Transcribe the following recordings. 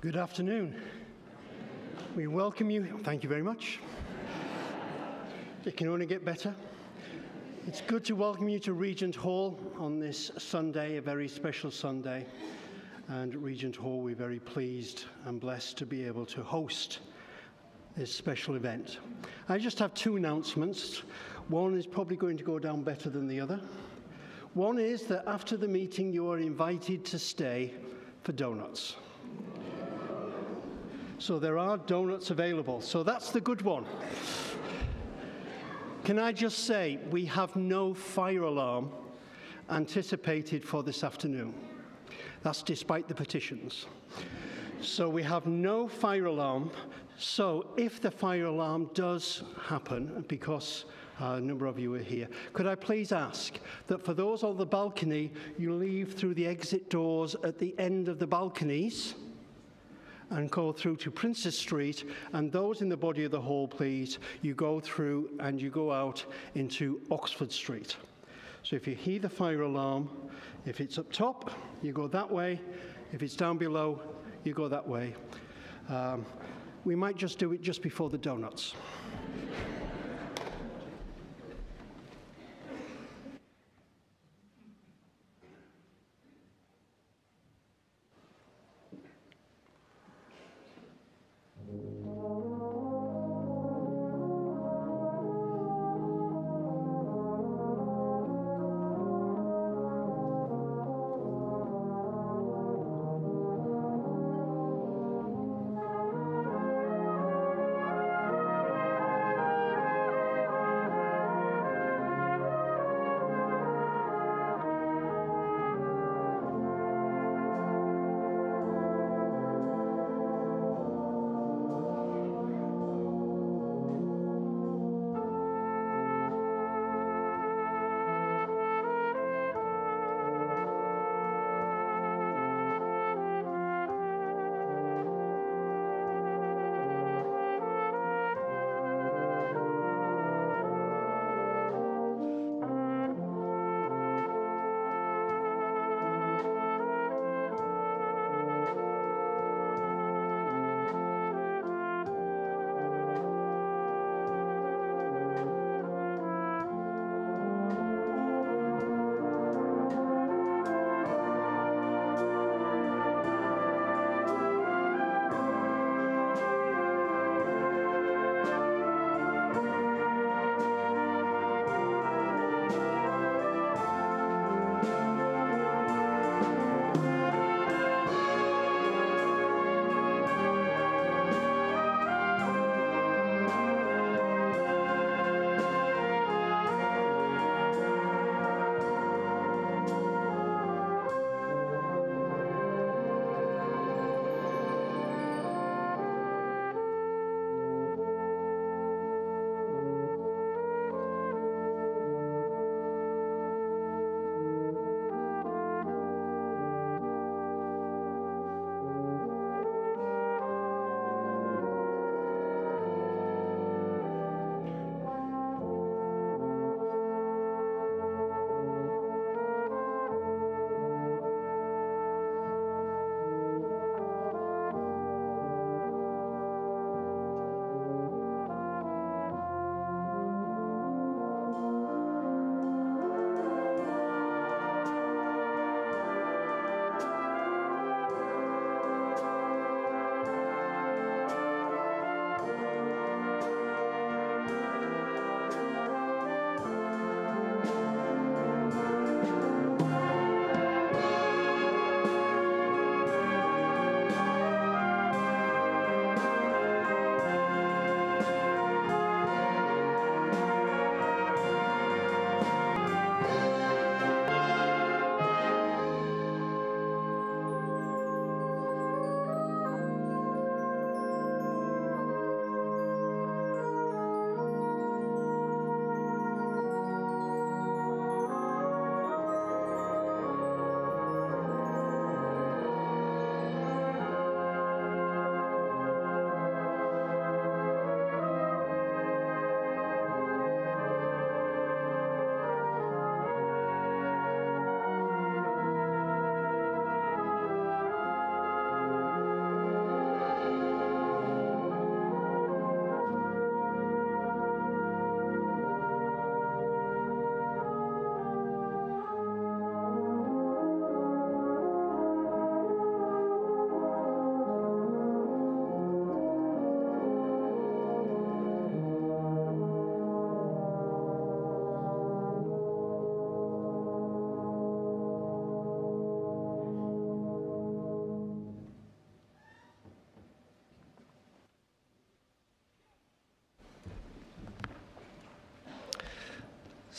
Good afternoon. We welcome you. Thank you very much. It can only get better. It's good to welcome you to Regent Hall on this Sunday, a very special Sunday. And at Regent Hall, we're very pleased and blessed to be able to host this special event. I just have two announcements. One is probably going to go down better than the other. One is that after the meeting, you are invited to stay for donuts. So there are donuts available. So that's the good one. Can I just say, we have no fire alarm anticipated for this afternoon. That's despite the petitions. So we have no fire alarm. So if the fire alarm does happen, because a number of you are here, could I please ask that for those on the balcony, you leave through the exit doors at the end of the balconies and go through to Princess Street, and those in the body of the hall, please, you go through and you go out into Oxford Street. So if you hear the fire alarm, if it's up top, you go that way. If it's down below, you go that way. We might just do it just before the donuts.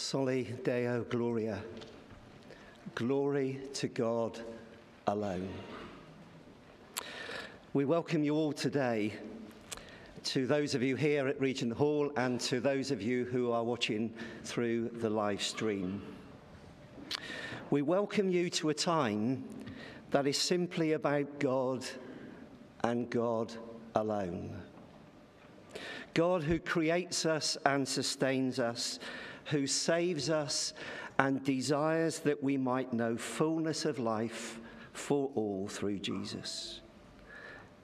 Soli Deo Gloria, glory to God alone. We welcome you all today, to those of you here at Regent Hall and to those of you who are watching through the live stream. We welcome you to a time that is simply about God and God alone. God who creates us and sustains us, who saves us and desires that we might know fullness of life for all through Jesus.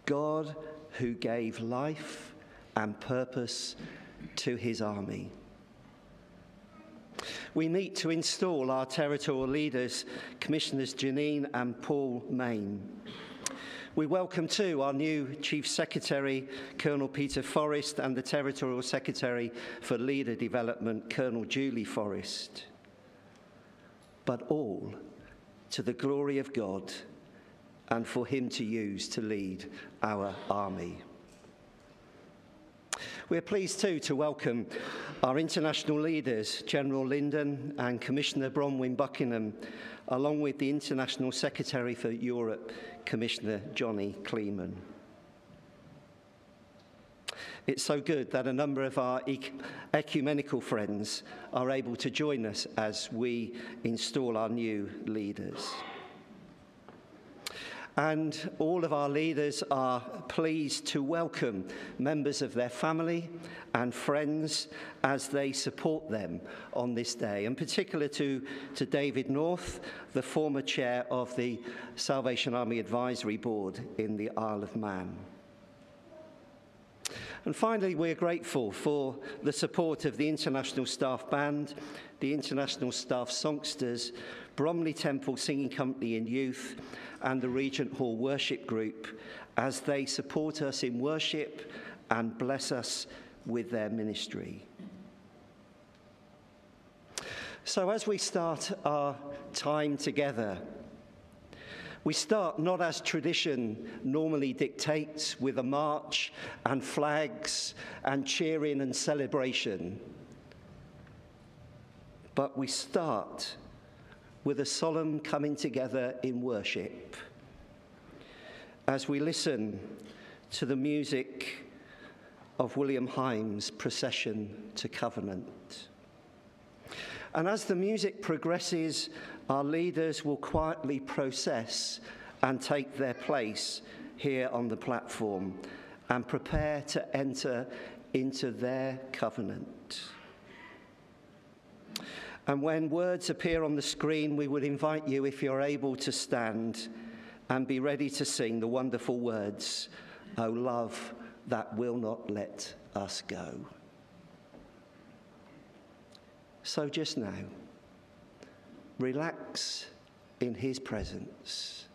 God who gave life and purpose to his army. We meet to install our territorial leaders, Commissioners Jenine and Paul Main. We welcome too our new Chief Secretary, Colonel Peter Forrest, and the Territorial Secretary for Leader Development, Colonel Julie Forrest. But all to the glory of God, and for him to use to lead our army. We're pleased too to welcome our international leaders, General Lyndon and Commissioner Bronwyn Buckingham, along with the International Secretary for Europe, Commissioner Johnny Kleeman. It's so good that a number of our ecumenical friends are able to join us as we install our new leaders. And all of our leaders are pleased to welcome members of their family and friends as they support them on this day. In particular to David North, the former chair of the Salvation Army Advisory Board in the Isle of Man. And finally, we're grateful for the support of the International Staff Band, the International Staff Songsters, Bromley Temple Singing Company in Youth, and the Regent Hall Worship Group as they support us in worship and bless us with their ministry. So as we start our time together, we start not as tradition normally dictates, with a march and flags and cheering and celebration, but we start with a solemn coming together in worship as we listen to the music of William Himes' Procession to Covenant. And as the music progresses, our leaders will quietly process and take their place here on the platform and prepare to enter into their covenant. And when words appear on the screen, we would invite you, if you're able, to stand and be ready to sing the wonderful words, "O love that will not let us go." So just now, relax in his presence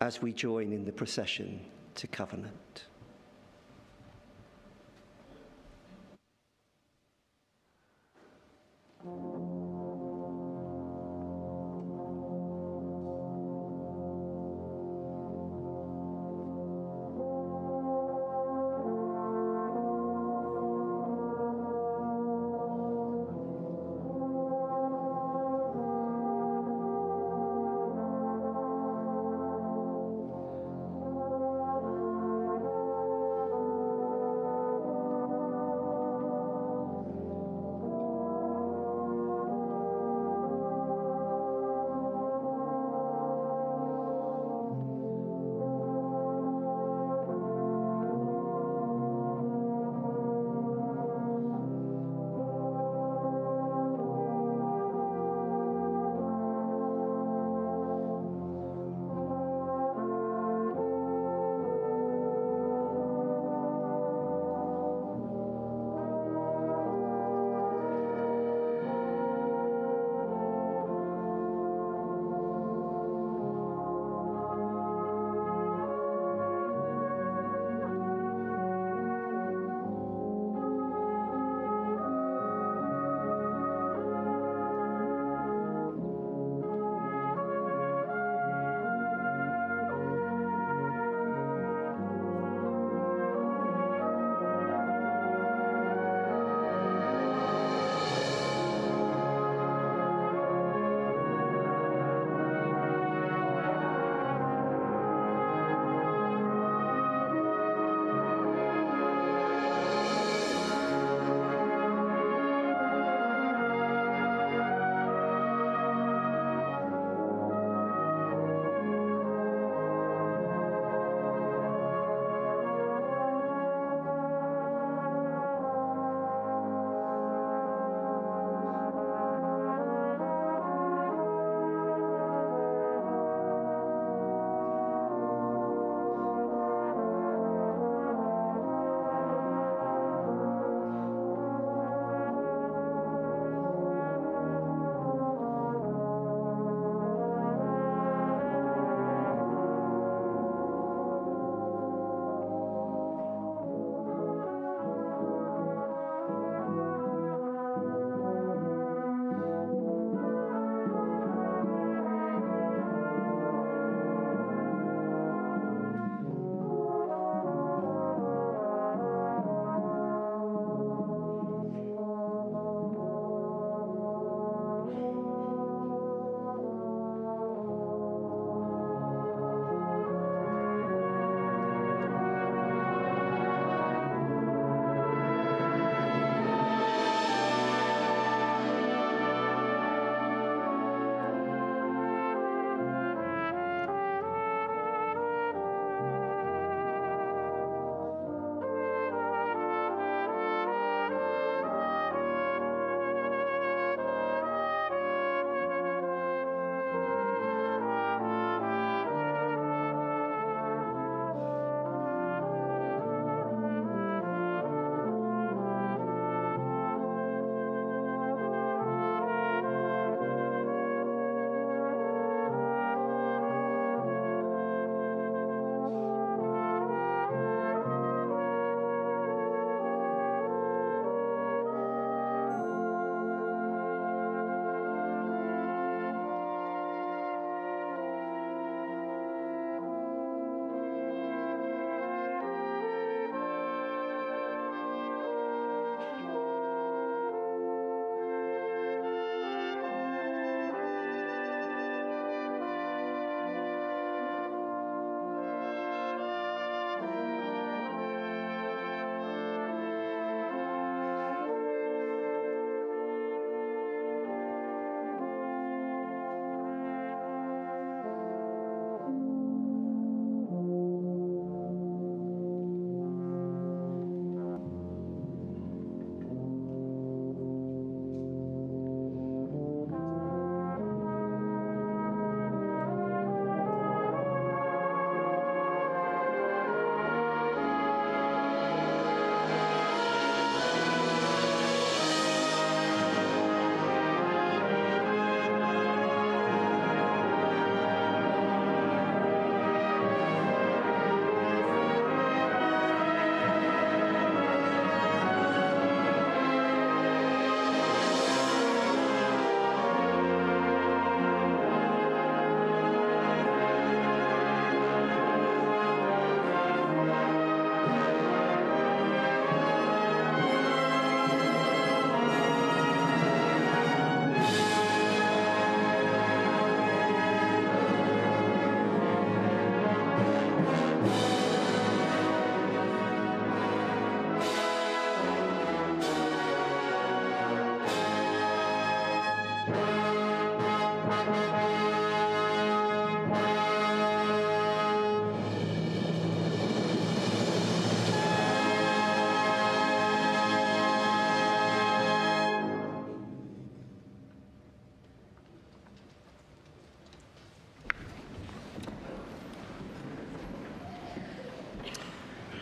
as we join in the procession to covenant.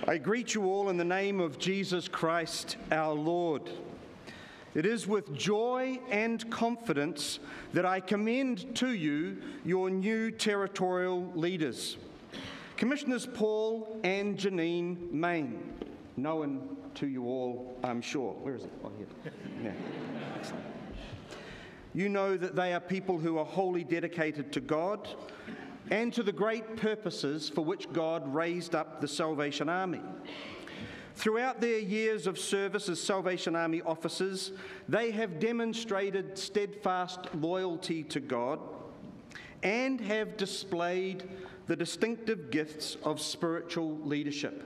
I greet you all in the name of Jesus Christ our Lord. It is with joy and confidence that I commend to you your new territorial leaders, Commissioners Paul and Jenine Main, known to you all, I'm sure. Where is it? Oh, here. Yeah. You know that they are people who are wholly dedicated to God and to the great purposes for which God raised up the Salvation Army. Throughout their years of service as Salvation Army officers, they have demonstrated steadfast loyalty to God and have displayed the distinctive gifts of spiritual leadership.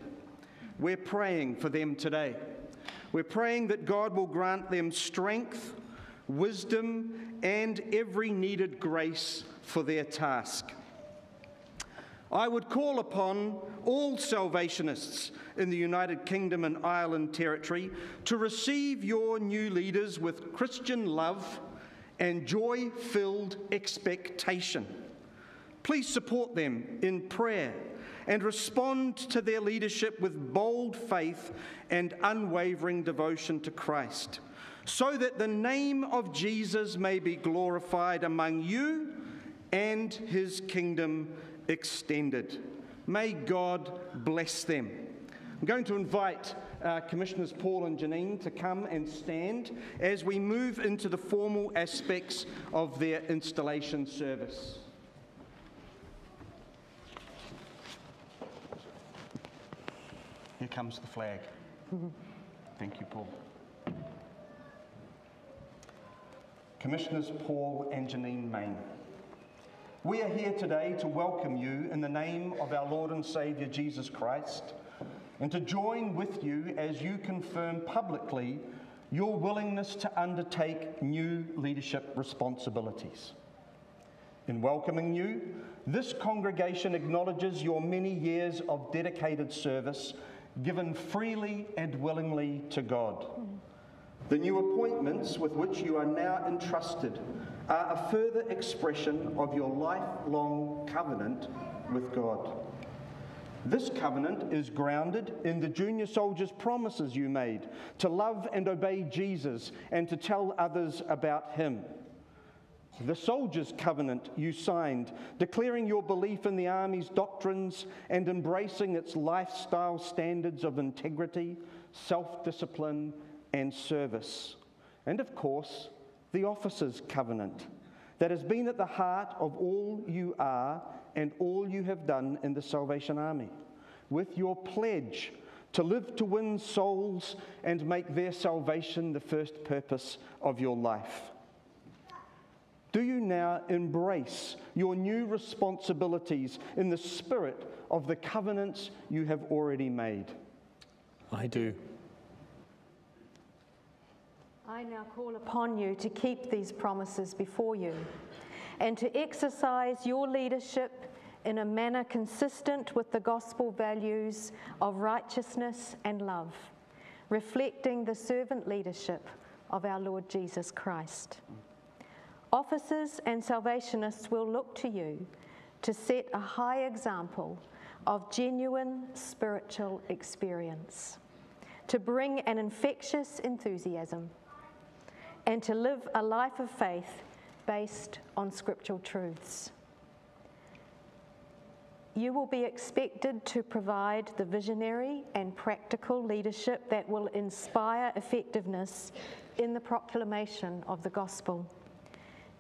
We're praying for them today. We're praying that God will grant them strength, wisdom, and every needed grace for their task. I would call upon all Salvationists in the United Kingdom and Ireland Territory to receive your new leaders with Christian love and joy-filled expectation. Please support them in prayer and respond to their leadership with bold faith and unwavering devotion to Christ, so that the name of Jesus may be glorified among you and his kingdom extended. May God bless them. I'm going to invite Commissioners Paul and Jenine to come and stand as we move into the formal aspects of their installation service. Here comes the flag. Thank you, Paul. Commissioners Paul and Jenine Main, we are here today to welcome you in the name of our Lord and Saviour Jesus Christ, and to join with you as you confirm publicly your willingness to undertake new leadership responsibilities. In welcoming you, this congregation acknowledges your many years of dedicated service given freely and willingly to God. The new appointments with which you are now entrusted are a further expression of your lifelong covenant with God. This covenant is grounded in the junior soldiers' promises you made to love and obey Jesus and to tell others about him. The soldiers' covenant you signed, declaring your belief in the Army's doctrines and embracing its lifestyle standards of integrity, self-discipline, and service. And of course, the officers' covenant that has been at the heart of all you are and all you have done in the Salvation Army, with your pledge to live to win souls and make their salvation the first purpose of your life. Do you now embrace your new responsibilities in the spirit of the covenants you have already made? I do. I now call upon you to keep these promises before you and to exercise your leadership in a manner consistent with the gospel values of righteousness and love, reflecting the servant leadership of our Lord Jesus Christ. Officers and Salvationists will look to you to set a high example of genuine spiritual experience, to bring an infectious enthusiasm, and to live a life of faith based on scriptural truths. You will be expected to provide the visionary and practical leadership that will inspire effectiveness in the proclamation of the gospel,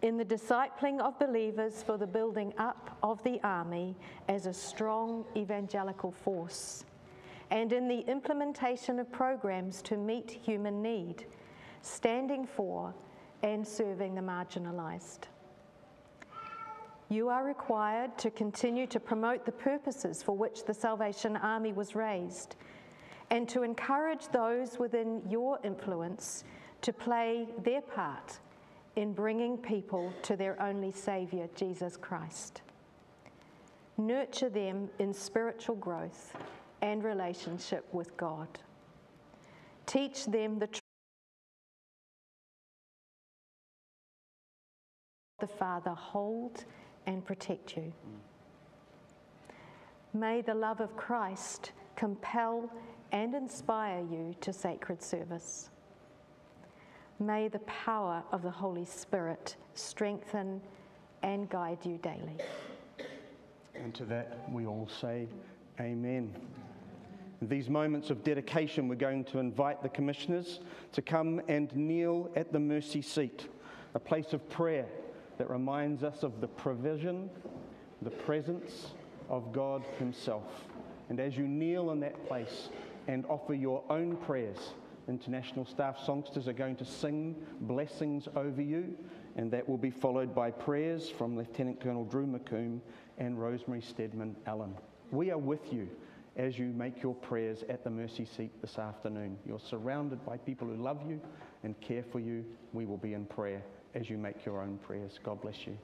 in the discipling of believers for the building up of the army as a strong evangelical force, and in the implementation of programs to meet human need, standing for and serving the marginalized. You are required to continue to promote the purposes for which the Salvation Army was raised and to encourage those within your influence to play their part in bringing people to their only Saviour, Jesus Christ. Nurture them in spiritual growth and relationship with God. Teach them the truth the Father hold and protect you. May the love of Christ compel and inspire you to sacred service. May the power of the Holy Spirit strengthen and guide you daily. And to that we all say amen. In these moments of dedication, we're going to invite the commissioners to come and kneel at the mercy seat, a place of prayer that reminds us of the provision, the presence of God himself. And as you kneel in that place and offer your own prayers, International Staff Songsters are going to sing blessings over you, and that will be followed by prayers from Lieutenant Colonel Drew McCombe and Rosemary Steadman-Allen. We are with you as you make your prayers at the mercy seat this afternoon. You're surrounded by people who love you and care for you. We will be in prayer as you make your own prayers. God bless you.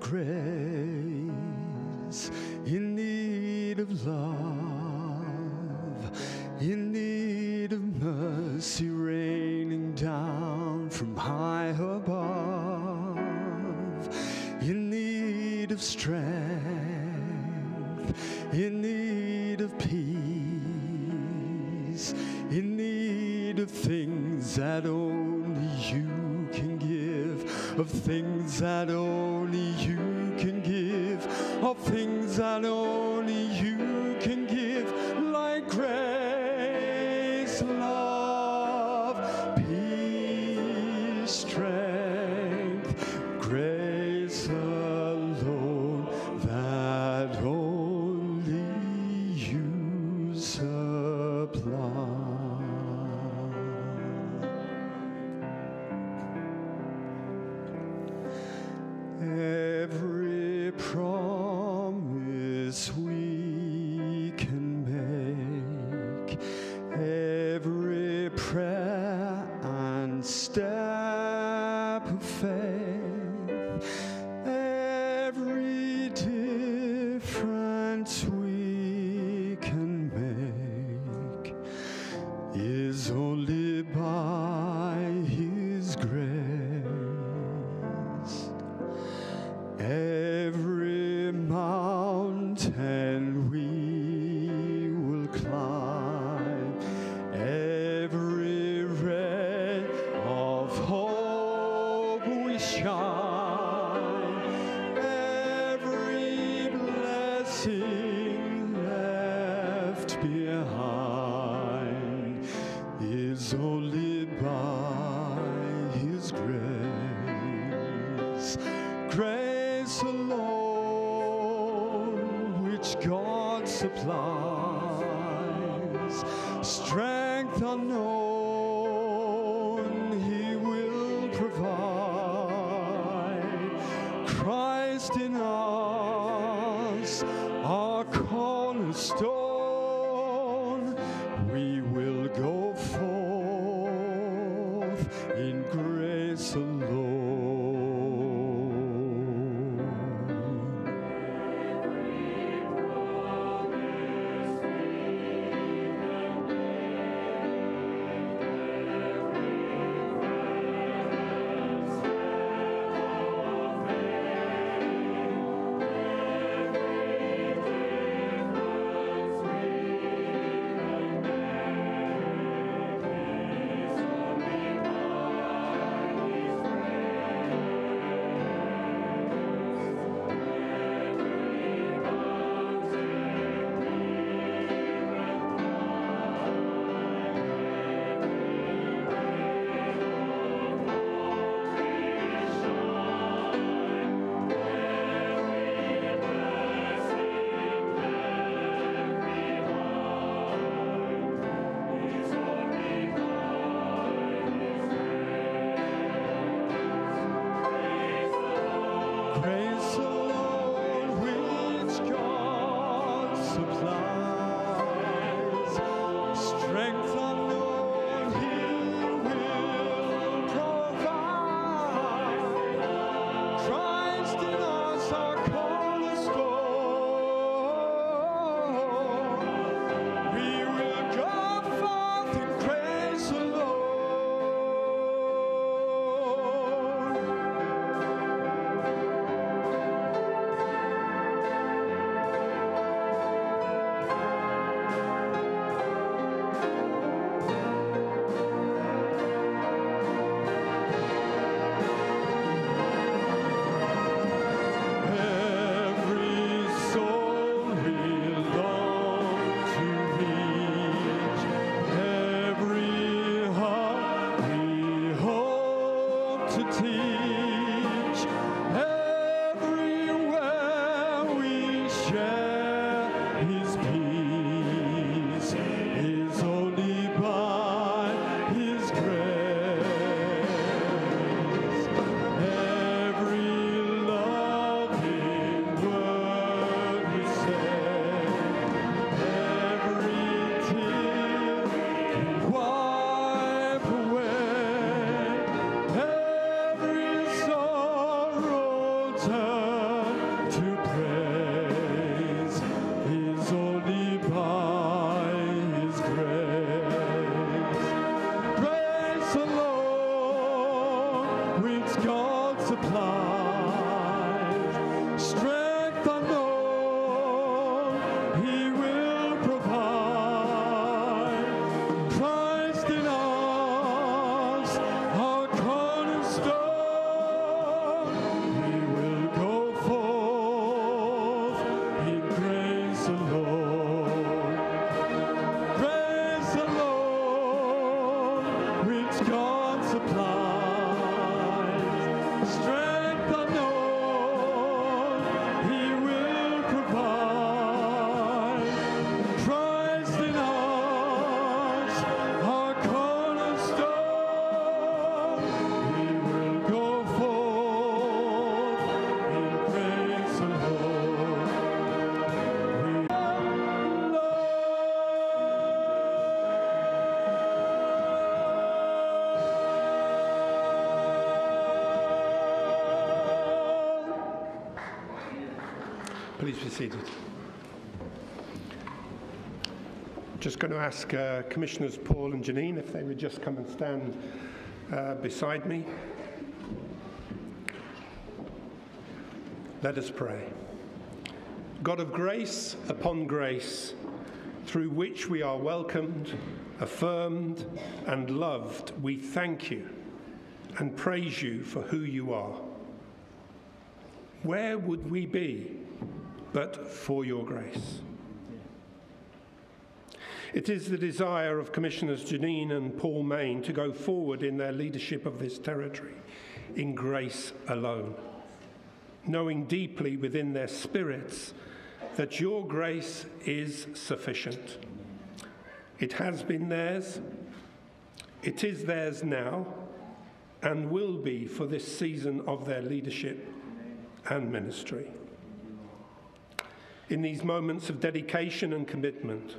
Grace, in need of love, in need of mercy raining down from high above, in need of strength, in need of peace, in need of things that only you can give, of things that only you can give, of things that only you can give, like grace, love, peace, strength, grace alone that only you serve. adopted by his grace, grace alone which God supplies, strength unknown he will provide, Christ in us our cornerstone. Please be seated. Just going to ask Commissioners Paul and Jenine if they would just come and stand beside me. Let us pray. God of grace upon grace, through which we are welcomed, affirmed, and loved, we thank you and praise you for who you are. Where would we be but for your grace? It is the desire of Commissioners Jenine and Paul Main to go forward in their leadership of this territory in grace alone, knowing deeply within their spirits that your grace is sufficient. It has been theirs, it is theirs now, and will be for this season of their leadership and ministry. In these moments of dedication and commitment,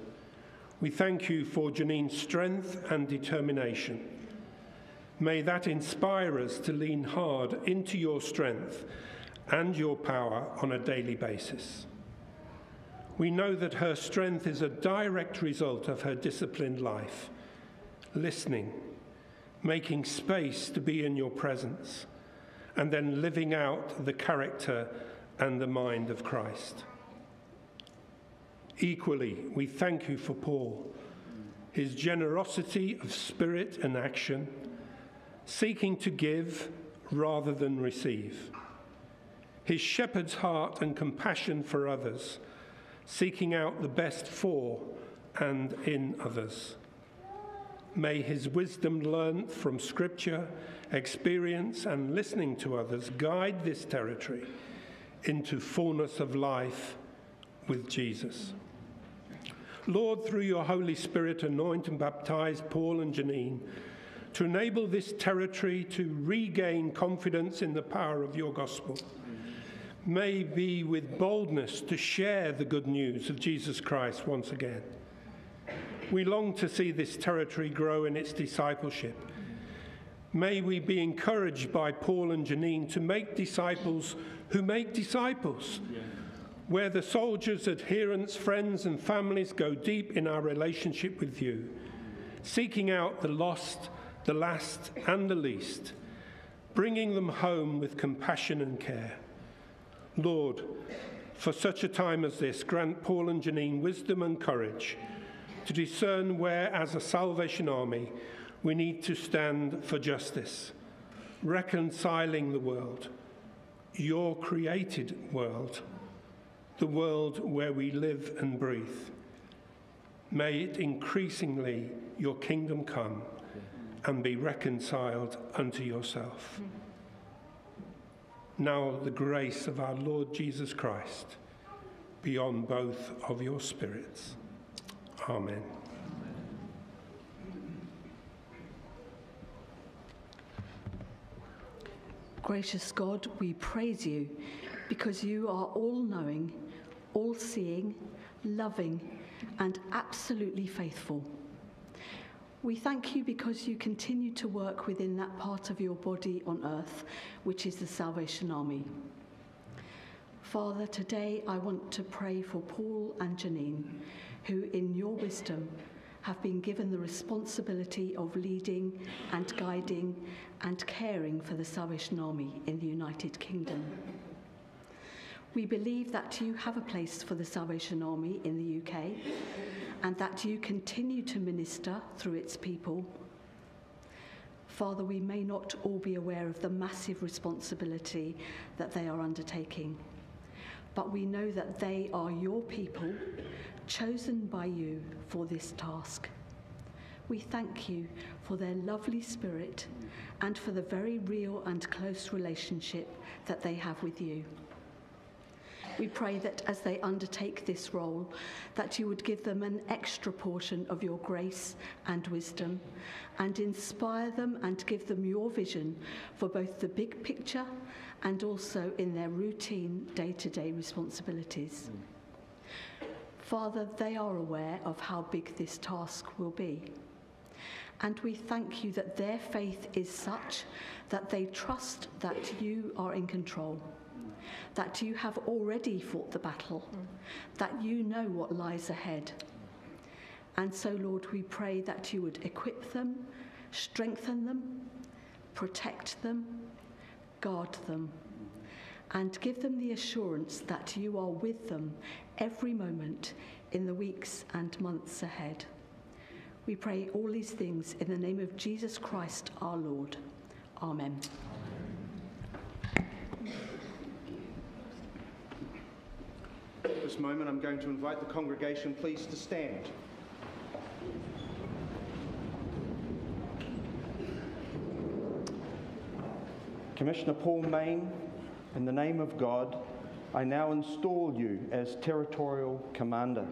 we thank you for Jenine's strength and determination. May that inspire us to lean hard into your strength and your power on a daily basis. We know that her strength is a direct result of her disciplined life, listening, making space to be in your presence, and then living out the character and the mind of Christ. Equally, we thank you for Paul, his generosity of spirit and action, seeking to give rather than receive, his shepherd's heart and compassion for others, seeking out the best for and in others. May his wisdom learned from Scripture, experience, and listening to others guide this territory into fullness of life with Jesus. Lord, through your Holy Spirit, anoint and baptize Paul and Jenine to enable this territory to regain confidence in the power of your gospel. May be with boldness to share the good news of Jesus Christ once again. We long to see this territory grow in its discipleship. May we be encouraged by Paul and Jenine to make disciples who make disciples, where the soldiers, adherents, friends, and families go deep in our relationship with you, seeking out the lost, the last, and the least, bringing them home with compassion and care. Lord, for such a time as this, grant Paul and Jenine wisdom and courage to discern where, as a Salvation Army, we need to stand for justice, reconciling the world, your created world, the world where we live and breathe. May it increasingly, your kingdom come and be reconciled unto yourself. Now the grace of our Lord Jesus Christ be on both of your spirits. Amen. Gracious God, we praise you because you are all-knowing, all-seeing, loving, and absolutely faithful. We thank you because you continue to work within that part of your body on earth, which is the Salvation Army. Father, today I want to pray for Paul and Jenine, who in your wisdom have been given the responsibility of leading and guiding and caring for the Salvation Army in the United Kingdom. We believe that you have a place for the Salvation Army in the UK and that you continue to minister through its people. Father, we may not all be aware of the massive responsibility that they are undertaking, but we know that they are your people, chosen by you for this task. We thank you for their lovely spirit and for the very real and close relationship that they have with you. We pray that as they undertake this role, that you would give them an extra portion of your grace and wisdom, and inspire them and give them your vision for both the big picture and also in their routine day-to-day responsibilities. Father, they are aware of how big this task will be. And we thank you that their faith is such that they trust that you are in control, that you have already fought the battle, that you know what lies ahead. And so, Lord, we pray that you would equip them, strengthen them, protect them, guard them, and give them the assurance that you are with them every moment in the weeks and months ahead. We pray all these things in the name of Jesus Christ, our Lord. Amen. At this moment, I'm going to invite the congregation, please, to stand. Commissioner Paul Main, in the name of God, I now install you as Territorial Commander.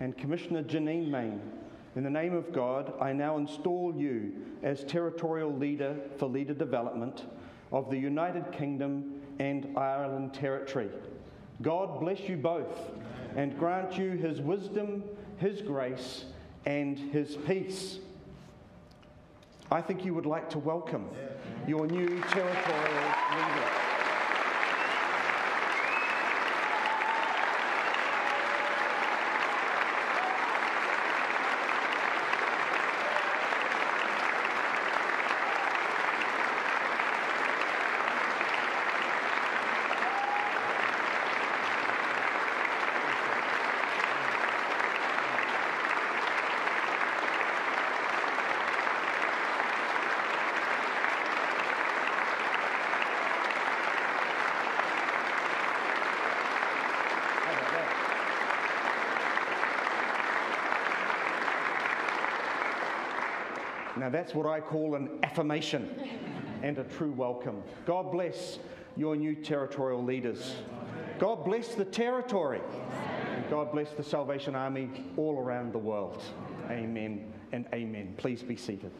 And Commissioner Jenine Main, in the name of God, I now install you as Territorial Leader for Leader Development of the United Kingdom and Ireland Territory. God bless you both and grant you his wisdom, his grace, and his peace. I think you would like to welcome your new Territorial Leader. Now that's what I call an affirmation and a true welcome. God bless your new territorial leaders. God bless the territory. And God bless the Salvation Army all around the world. Amen and amen. Please be seated.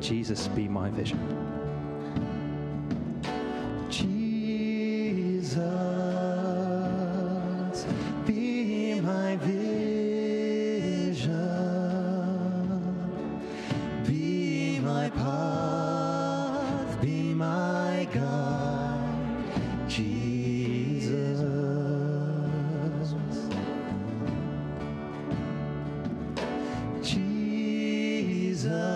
Jesus be my vision. Jesus be my vision, be my path, be my guide, Jesus. Jesus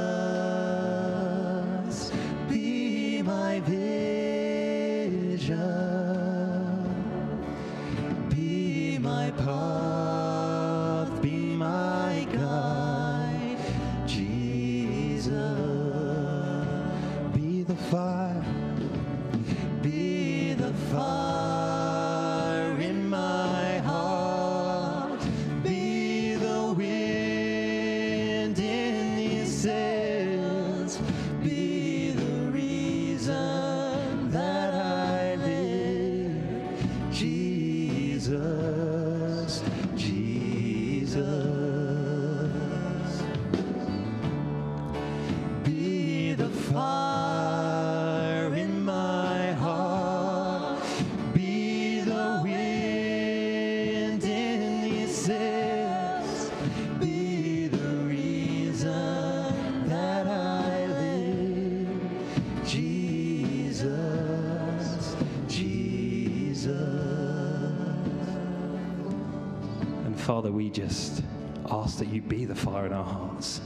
Father, we just ask that you be the fire in our hearts.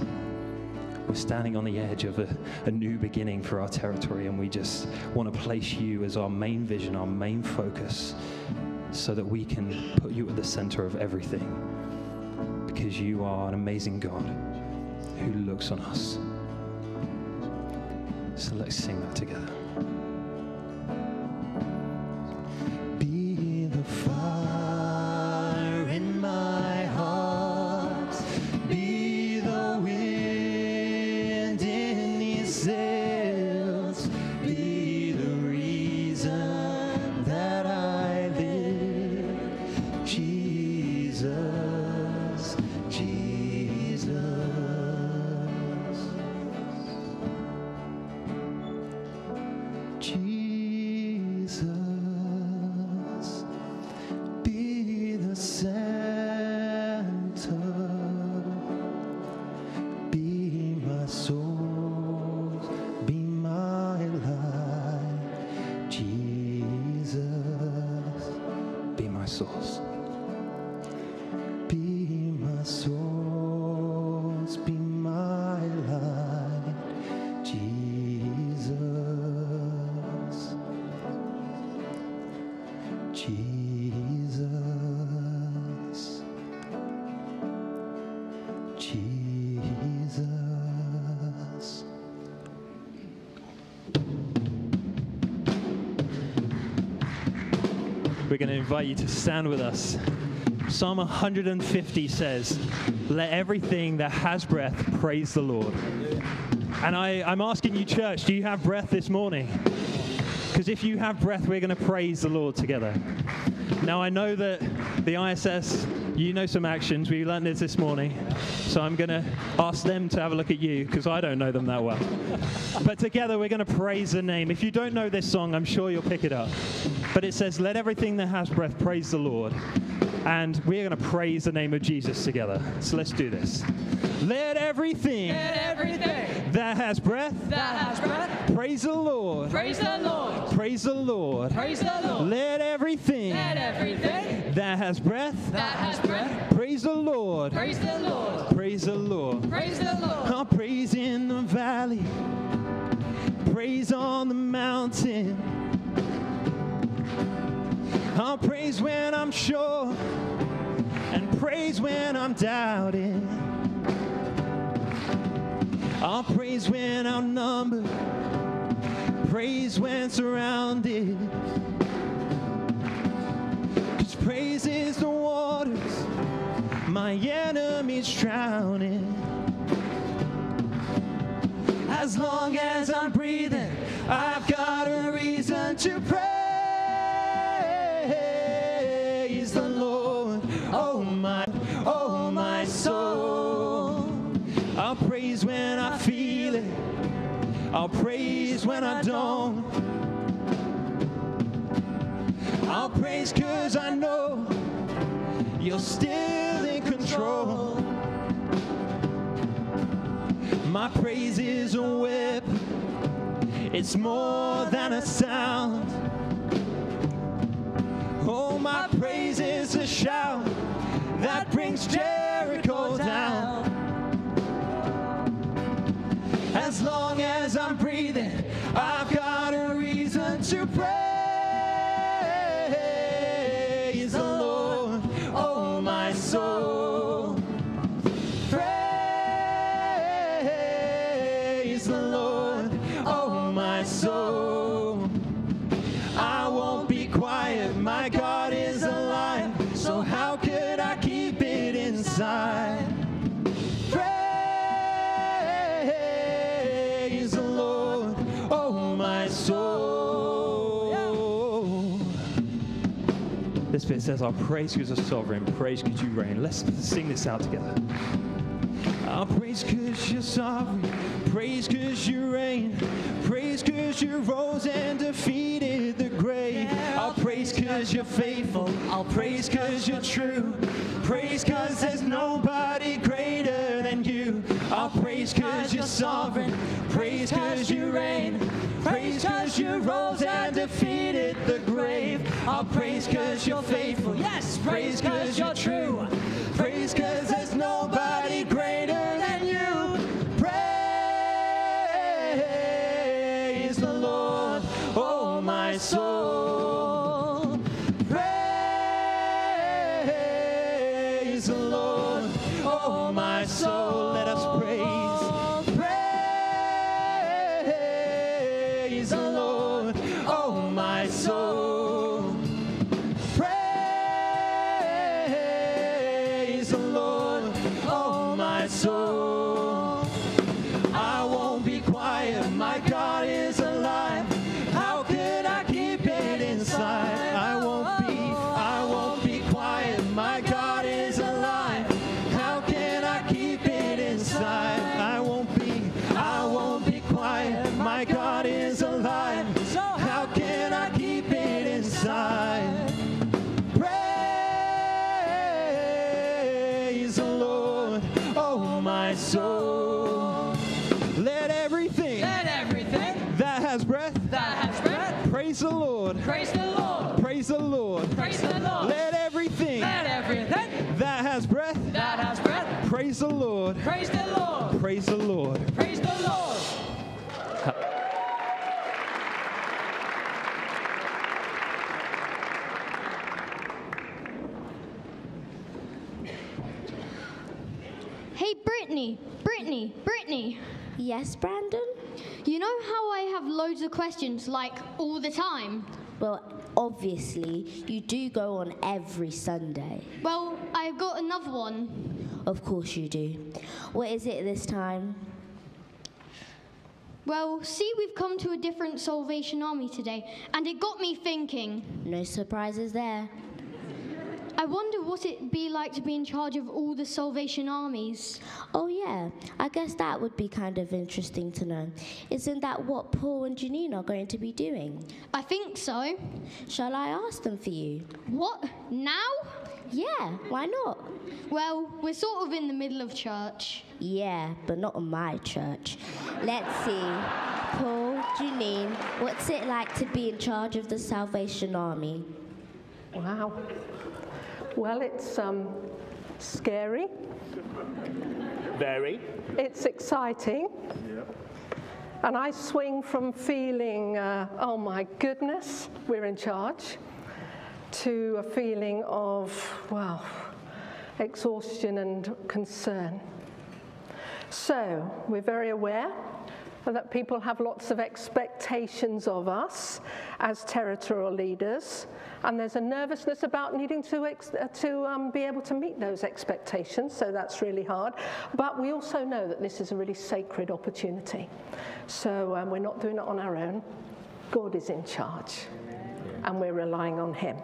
We're standing on the edge of a new beginning for our territory, and we just want to place you as our main vision, our main focus, so that we can put you at the center of everything, because you are an amazing God who looks on us. So let's sing that together. Be the fire in my heart, be the wind in these sails, be the reason that I live, Jesus, Jesus. Jesus, be the center, be my soul, be my life, Jesus, be my source. Be my source, be my light, Jesus, Jesus, Jesus. We're going to invite you to stand with us. Psalm 150 says, let everything that has breath praise the Lord. And I'm asking you, church, do you have breath this morning? Because if you have breath, we're going to praise the Lord together. Now, I know that the ISS, you know some actions. We learned this morning. So I'm going to ask them to have a look at you, because I don't know them that well. But together, we're going to praise the name. If you don't know this song, I'm sure you'll pick it up. But it says, let everything that has breath praise the Lord. And we're going to praise the name of Jesus together. So let's do this. Let everything that has breath, praise the Lord. Praise the Lord. Praise the Lord. Praise the Lord. Let everything that has breath, praise the Lord. Praise the Lord. Praise the Lord. Praise the Lord. I'll praise in the valley, praise on the mountain. I'll praise when I'm sure and praise when I'm doubting. I'll praise when outnumbered, praise when surrounded. 'Cause praise is the waters my enemies drowning. As long as I'm breathing, I've got a reason to praise. The Lord, oh my soul. I'll praise when I feel it, I'll praise when I don't. I'll praise 'cause I know you're still in control. My praise is a whip, it's more than a sound. Oh, my praise is a shout that brings Jericho down. As long as I'm breathing, I've got a reason to praise the Lord, oh my soul. Praise the Lord, oh my soul. My God is alive, so how could I keep it inside? Praise the Lord, oh my soul. This bit says, I'll praise you as a sovereign, praise because you reign. Let's sing this out together. I'll praise because you're sovereign, praise because you reign, praise because you rose and defeated the grave. I'll praise because you're faithful, I'll praise because you're true, praise because there's nobody greater than you. I'll praise because you're sovereign, praise because you reign, praise because you rose and defeated the grave. I'll praise because you're faithful, yes, praise because you're true, praise because there's nobody greater than you. Praise soul. Praise the Lord, oh my soul. Let us praise. Praise the Lord, oh my soul. Praise the Lord, oh my soul. I won't be quiet, my God is alive. How could I keep it inside? I won't be quiet, my God is alive. How can I keep it inside? I won't be quiet, my God is alive. How can I keep it inside? Praise the Lord, oh my soul. Let everything Let everything that has breath that has breath praise the Lord. Praise the Lord. Praise the Lord. Praise the Lord. Let everything Let everything that has breath that has breath praise the Lord. Praise the Lord. Praise the Lord. Praise the Lord. Hey, Brittany, Brittany, Brittany. Yes, Brandon? You know how I have loads of questions, like, all the time? Well, obviously, you do go on every Sunday. Well, I've got another one. Of course you do. What is it this time? Well, see, we've come to a different Salvation Army today, and it got me thinking. No surprises there. I wonder what it'd be like to be in charge of all the Salvation Armies. Oh yeah, I guess that would be kind of interesting to know. Isn't that what Paul and Janine are going to be doing? I think so. Shall I ask them for you? What? Now? Yeah, why not? Well, we're sort of in the middle of church. Yeah, but not in my church. Let's see. Paul, Janine, what's it like to be in charge of the Salvation Army? Wow. Well, it's scary. Very. It's exciting. Yeah. And I swing from feeling, oh my goodness, we're in charge, to a feeling of, wow, exhaustion and concern. So we're very aware that people have lots of expectations of us as territorial leaders, and there's a nervousness about needing to be able to meet those expectations, so that's really hard. But we also know that this is a really sacred opportunity. So we're not doing it on our own. God is in charge, and we're relying on him.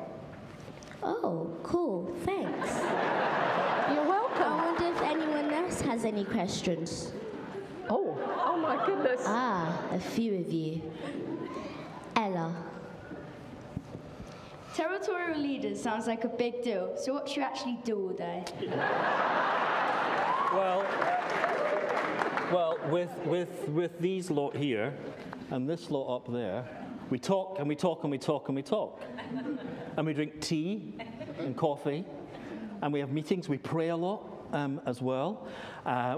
Oh, cool, thanks. You're welcome. I wonder if anyone else has any questions. Oh, oh my goodness. Ah, a few of you. Ella. Territorial leaders sounds like a big deal, so what do you actually do all day? Well, with these lot here, and this lot up there, we talk and we talk and we talk and we talk. And we drink tea and coffee, and we have meetings, we pray a lot as well.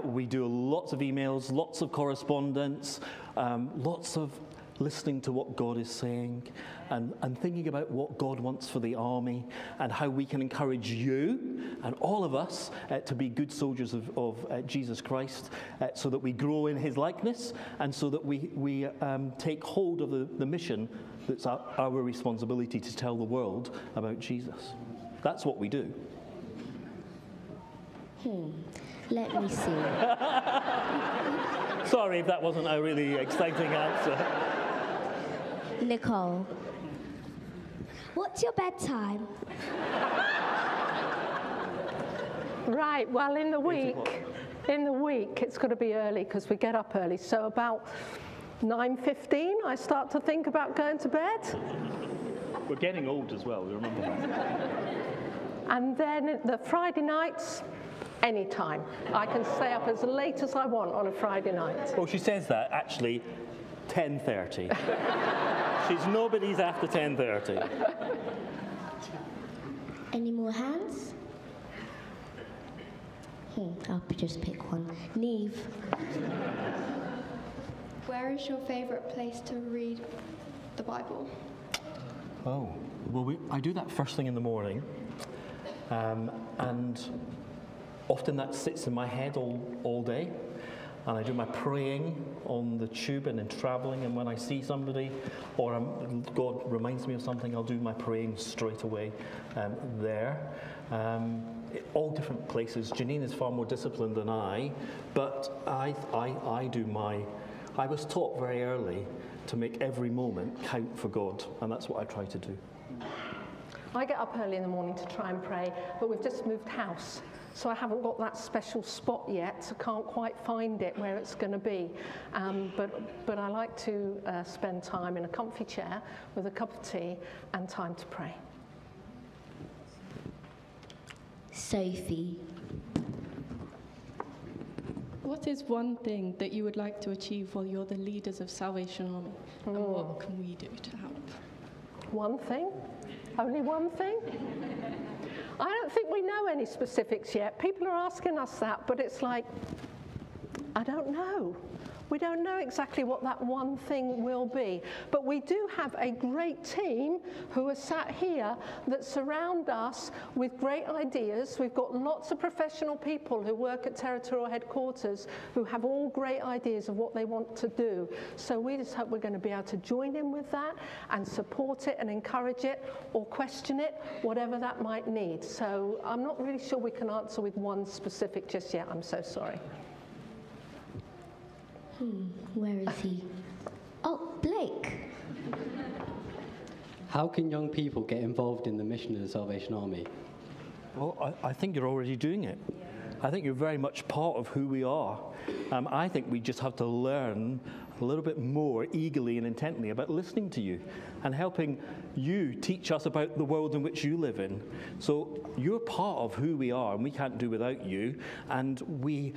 We do lots of emails, lots of correspondence, lots of listening to what God is saying, and thinking about what God wants for the army, and how we can encourage you and all of us to be good soldiers of Jesus Christ, so that we grow in his likeness, and so that we take hold of the mission that's our responsibility to tell the world about Jesus. That's what we do. Let me see. Sorry if that wasn't a really exciting answer. Nicole, what's your bedtime? Right, well, in the week, it's got to be early because we get up early. So about 9:15, I start to think about going to bed. We're getting old as well, you remember that. And then the Friday nights, any time. I can stay up as late as I want on a Friday night. Well, she says that, actually, 10:30. She's nobody's after 10:30. Any more hands? I'll just pick one. Neve. Where is your favourite place to read the Bible? Oh, well, I do that first thing in the morning, and often that sits in my head all day. And I do my praying on the tube and in traveling, and when I see somebody or God reminds me of something, I'll do my praying straight away there. All different places. Jenine is far more disciplined than I, but I do my... I was taught very early to make every moment count for God, and that's what I try to do. I get up early in the morning to try and pray, but we've just moved house. So I haven't got that special spot yet, so can't quite find it where it's going to be. But I like to spend time in a comfy chair with a cup of tea and time to pray. Sophie. What is one thing that you would like to achieve while you're the leaders of Salvation Army? Oh. And what can we do to help? One thing? Only one thing? I don't think we know any specifics yet. People are asking us that, but it's like, I don't know. We don't know exactly what that one thing will be. But we do have a great team who are sat here that surround us with great ideas. We've got lots of professional people who work at territorial headquarters who have all great ideas of what they want to do. So we just hope we're going to be able to join in with that and support it and encourage it or question it, whatever that might need. So I'm not really sure we can answer with one specific just yet. I'm so sorry. Where is he? Oh, Blake. How can young people get involved in the mission of the Salvation Army? Well, I think you're already doing it. I think you're very much part of who we are. I think we just have to learn a little bit more eagerly and intently about listening to you and helping you teach us about the world in which you live in. So you're part of who we are, and we can't do without you. And we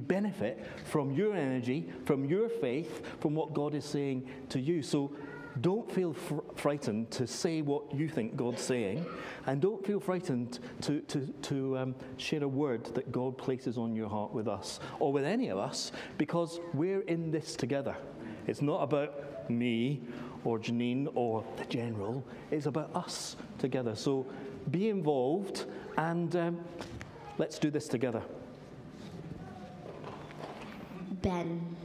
benefit from your energy, from your faith, from what God is saying to you. So don't feel frightened to say what you think God's saying, and don't feel frightened to share a word that God places on your heart with us, or with any of us, because we're in this together. It's not about me or Jenine or the General. It's about us together. So be involved, and let's do this together. Ben.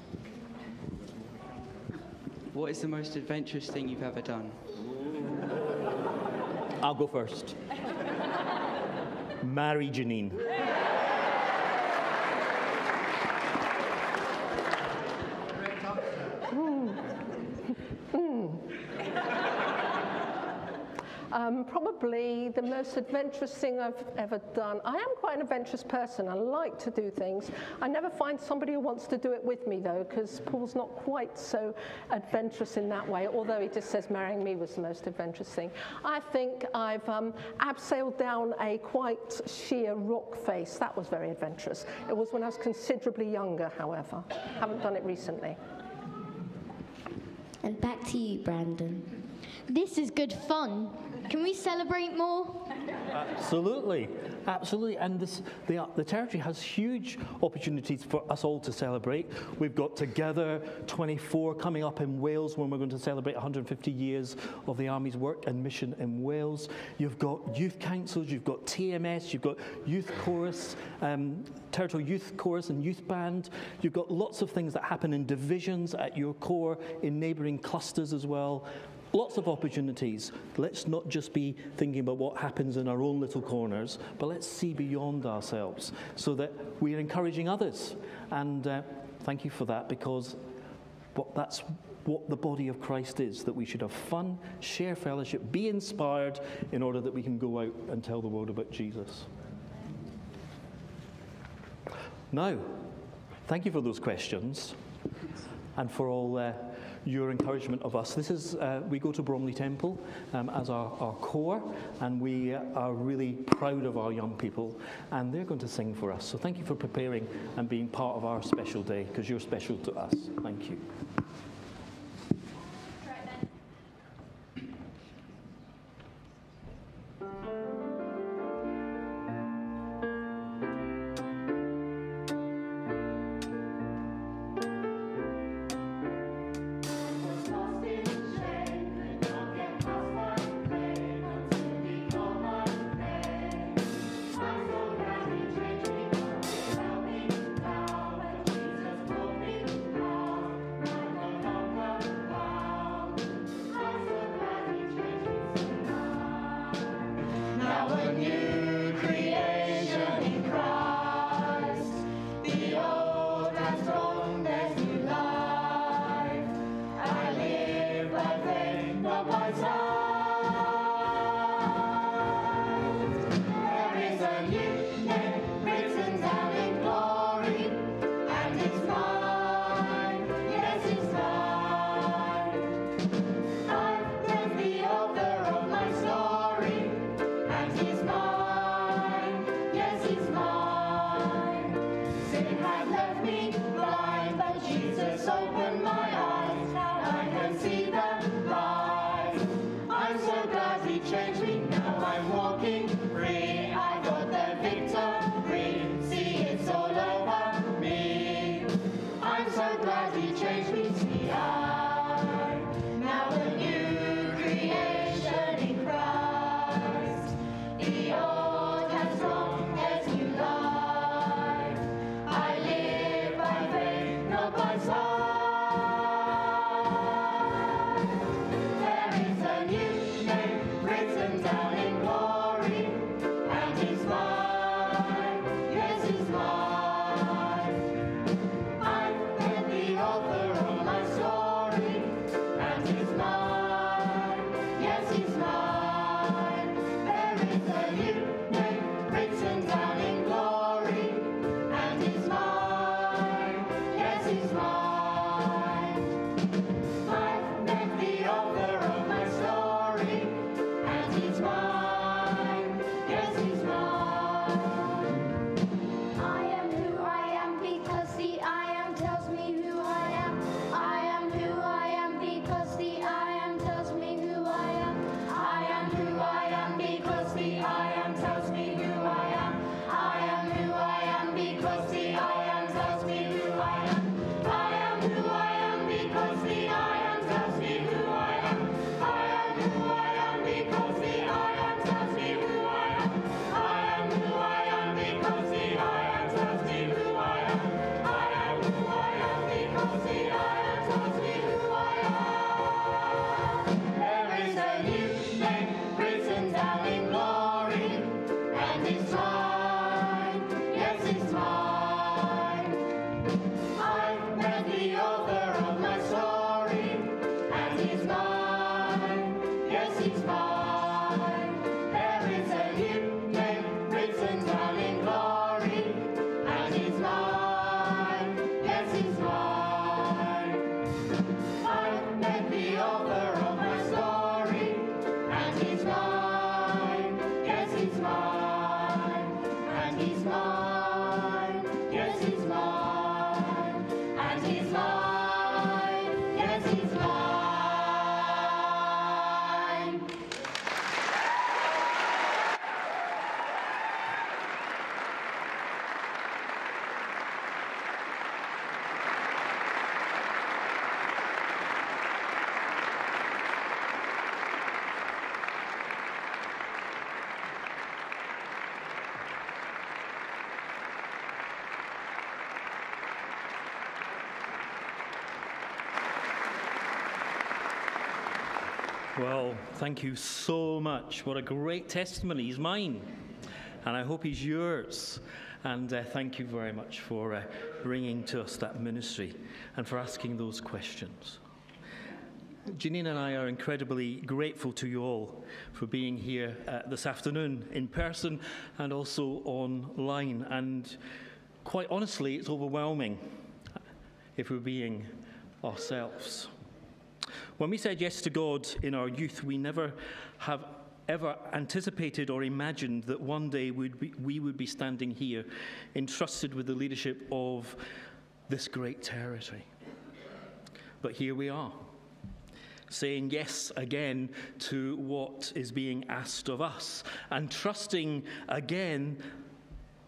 What is the most adventurous thing you've ever done? I'll go first. Marry Jenine. Probably the most adventurous thing I've ever done. I am quite an adventurous person. I like to do things. I never find somebody who wants to do it with me, though, because Paul's not quite so adventurous in that way, although he just says marrying me was the most adventurous thing. I think I've abseiled down a quite sheer rock face. That was very adventurous. It was when I was considerably younger, however. I haven't done it recently. And back to you, Brandon. This is good fun. Can we celebrate more? Absolutely, absolutely. And the Territory has huge opportunities for us all to celebrate. We've got Together 24 coming up in Wales, when we're going to celebrate 150 years of the Army's work and mission in Wales. You've got youth councils, you've got TMS, you've got youth chorus, Territorial Youth Chorus and Youth Band. You've got lots of things that happen in divisions at your core, in neighbouring clusters as well. Lots of opportunities. Let's not just be thinking about what happens in our own little corners, but let's see beyond ourselves so that we're encouraging others. And thank you for that, because that's what the body of Christ is, that we should have fun, share fellowship, be inspired in order that we can go out and tell the world about Jesus. Now, thank you for those questions and for all your encouragement of us. This is, we go to Bromley Temple as our core, and we are really proud of our young people, and they're going to sing for us. So thank you for preparing and being part of our special day, because you're special to us. Thank you. Well, thank you so much. What a great testimony. He's mine, and I hope he's yours. And thank you very much for bringing to us that ministry and for asking those questions. Jenine and I are incredibly grateful to you all for being here this afternoon in person and also online. And quite honestly, it's overwhelming if we're being ourselves. When we said yes to God in our youth, we never have ever anticipated or imagined that one day we would be standing here, entrusted with the leadership of this great territory. But here we are, saying yes again to what is being asked of us, and trusting again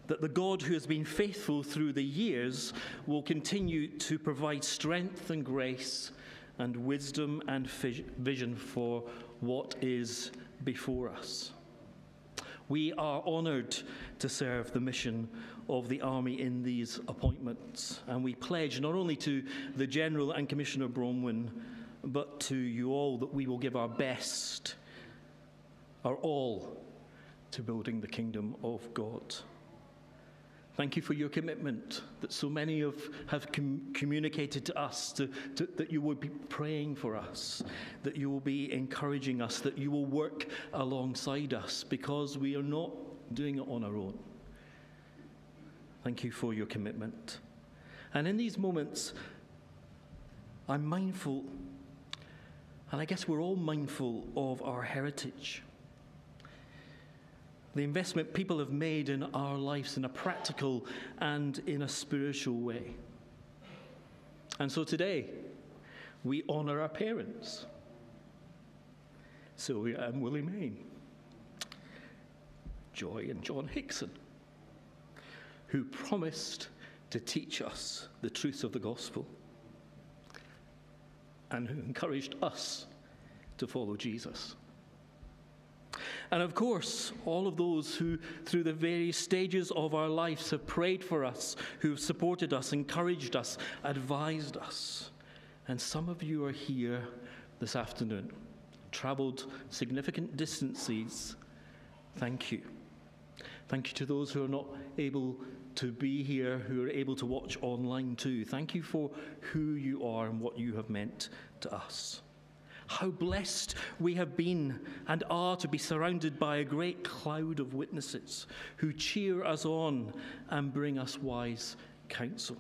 that the God who has been faithful through the years will continue to provide strength and grace and wisdom and vision for what is before us. We are honored to serve the mission of the Army in these appointments, and we pledge not only to the General and Commissioner Bronwyn, but to you all that we will give our best, our all, to building the kingdom of God. Thank you for your commitment that so many have communicated to us, that you will be praying for us, that you will be encouraging us, that you will work alongside us, because we are not doing it on our own. Thank you for your commitment. And in these moments, I'm mindful, and I guess we're all mindful of our heritage. The investment people have made in our lives in a practical and in a spiritual way. And so today, we honor our parents, Sylvia and Willie Main, Joy and John Hickson, who promised to teach us the truth of the gospel and who encouraged us to follow Jesus. And of course, all of those who, through the various stages of our lives, have prayed for us, who have supported us, encouraged us, advised us. And some of you are here this afternoon, traveled significant distances. Thank you. Thank you to those who are not able to be here, who are able to watch online too. Thank you for who you are and what you have meant to us. How blessed we have been and are to be surrounded by a great cloud of witnesses who cheer us on and bring us wise counsel.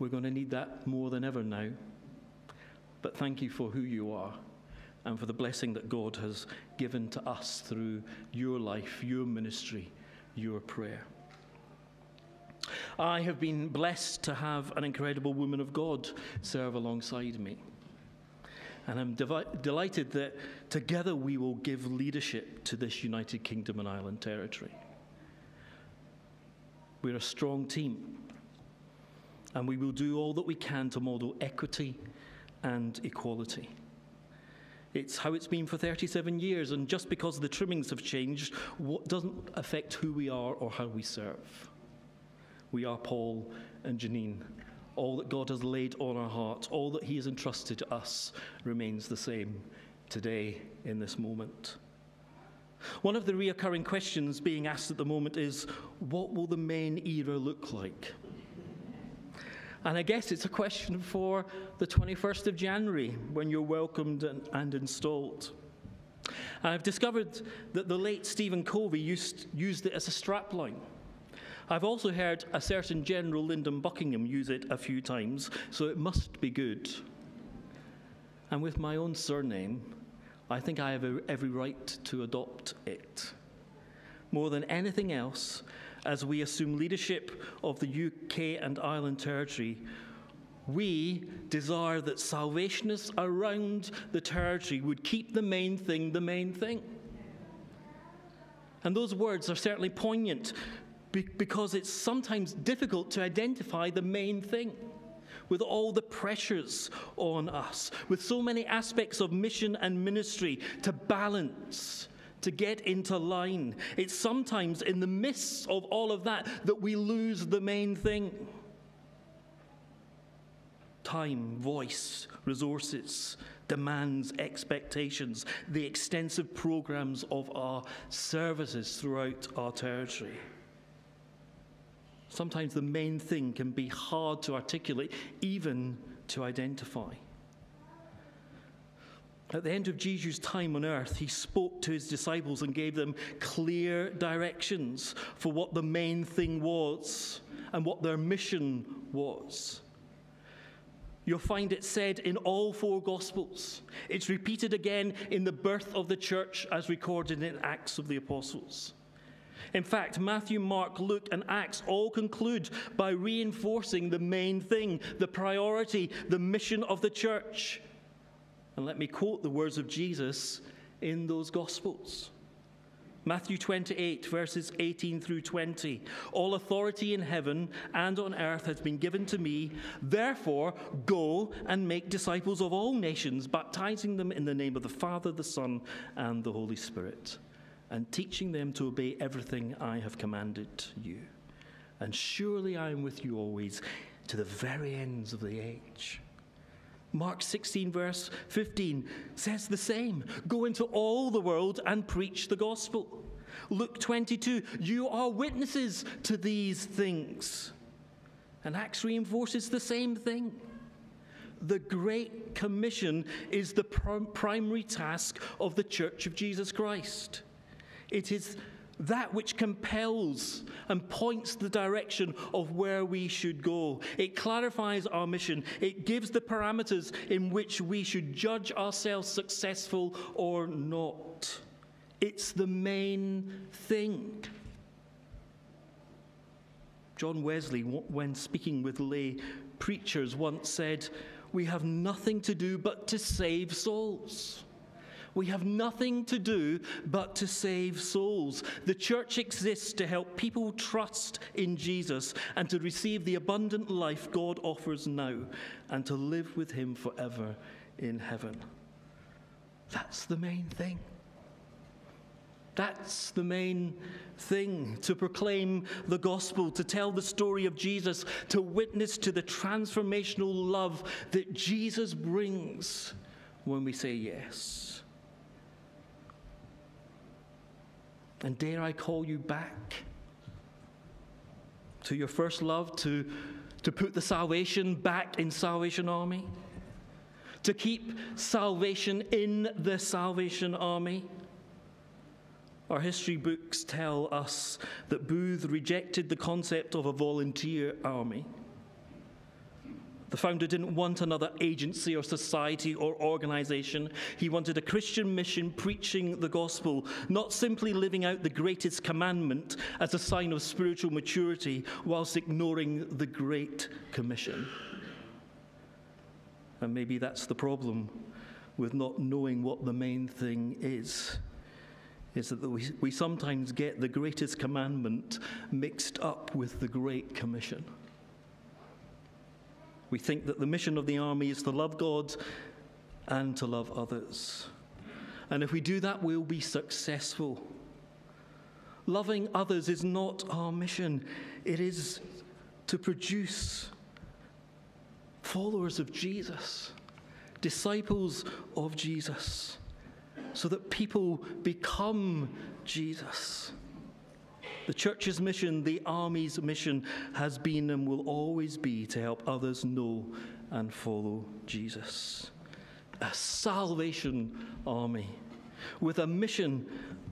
We're going to need that more than ever now. But thank you for who you are and for the blessing that God has given to us through your life, your ministry, your prayer. I have been blessed to have an incredible woman of God serve alongside me. And I'm delighted that together we will give leadership to this United Kingdom and Ireland territory. We're a strong team, and we will do all that we can to model equity and equality. It's how it's been for 37 years, and just because the trimmings have changed, what doesn't affect who we are or how we serve. We are Paul and Jenine. All that God has laid on our hearts, all that he has entrusted to us, remains the same today in this moment. One of the recurring questions being asked at the moment is, what will the Main era look like? And I guess it's a question for the 21st of January, when you're welcomed and installed. I've discovered that the late Stephen Covey used it as a strapline. I've also heard a certain General Lyndon Buckingham use it a few times, so it must be good. And with my own surname, I think I have every right to adopt it. More than anything else, as we assume leadership of the UK and Ireland territory, we desire that Salvationists around the territory would keep the main thing the main thing. And those words are certainly poignant, because it's sometimes difficult to identify the main thing, with all the pressures on us, with so many aspects of mission and ministry to balance, to get into line. It's sometimes in the midst of all of that that we lose the main thing. Time, voice, resources, demands, expectations, the extensive programs of our services throughout our territory. Sometimes the main thing can be hard to articulate, even to identify. At the end of Jesus' time on earth, he spoke to his disciples and gave them clear directions for what the main thing was and what their mission was. You'll find it said in all four Gospels. It's repeated again in the birth of the church as recorded in Acts of the Apostles. In fact, Matthew, Mark, Luke, and Acts all conclude by reinforcing the main thing, the priority, the mission of the church. And let me quote the words of Jesus in those Gospels. Matthew 28, verses 18 through 20. All authority in heaven and on earth has been given to me. Therefore, go and make disciples of all nations, baptizing them in the name of the Father, the Son, and the Holy Spirit, and teaching them to obey everything I have commanded you. And surely I am with you always, to the very ends of the age. Mark 16, verse 15 says the same. Go into all the world and preach the gospel. Luke 22, you are witnesses to these things. And Acts reinforces the same thing. The Great Commission is the primary task of the Church of Jesus Christ. It is that which compels and points the direction of where we should go. It clarifies our mission. It gives the parameters in which we should judge ourselves successful or not. It's the main thing. John Wesley, when speaking with lay preachers, once said, "We have nothing to do but to save souls." We have nothing to do but to save souls. The church exists to help people trust in Jesus and to receive the abundant life God offers now and to live with him forever in heaven. That's the main thing. That's the main thing, to proclaim the gospel, to tell the story of Jesus, to witness to the transformational love that Jesus brings when we say yes. And dare I call you back to your first love, to put the salvation back in Salvation Army, to keep salvation in the Salvation Army. Our history books tell us that Booth rejected the concept of a volunteer army. The founder didn't want another agency or society or organization. He wanted a Christian mission preaching the gospel, not simply living out the greatest commandment as a sign of spiritual maturity whilst ignoring the Great Commission. And maybe that's the problem with not knowing what the main thing is that we sometimes get the greatest commandment mixed up with the Great Commission. We think that the mission of the army is to love God and to love others. And if we do that, we'll be successful. Loving others is not our mission. It is to produce followers of Jesus, disciples of Jesus, so that people become Jesus. The Church's mission, the Army's mission, has been and will always be to help others know and follow Jesus. A Salvation Army with a mission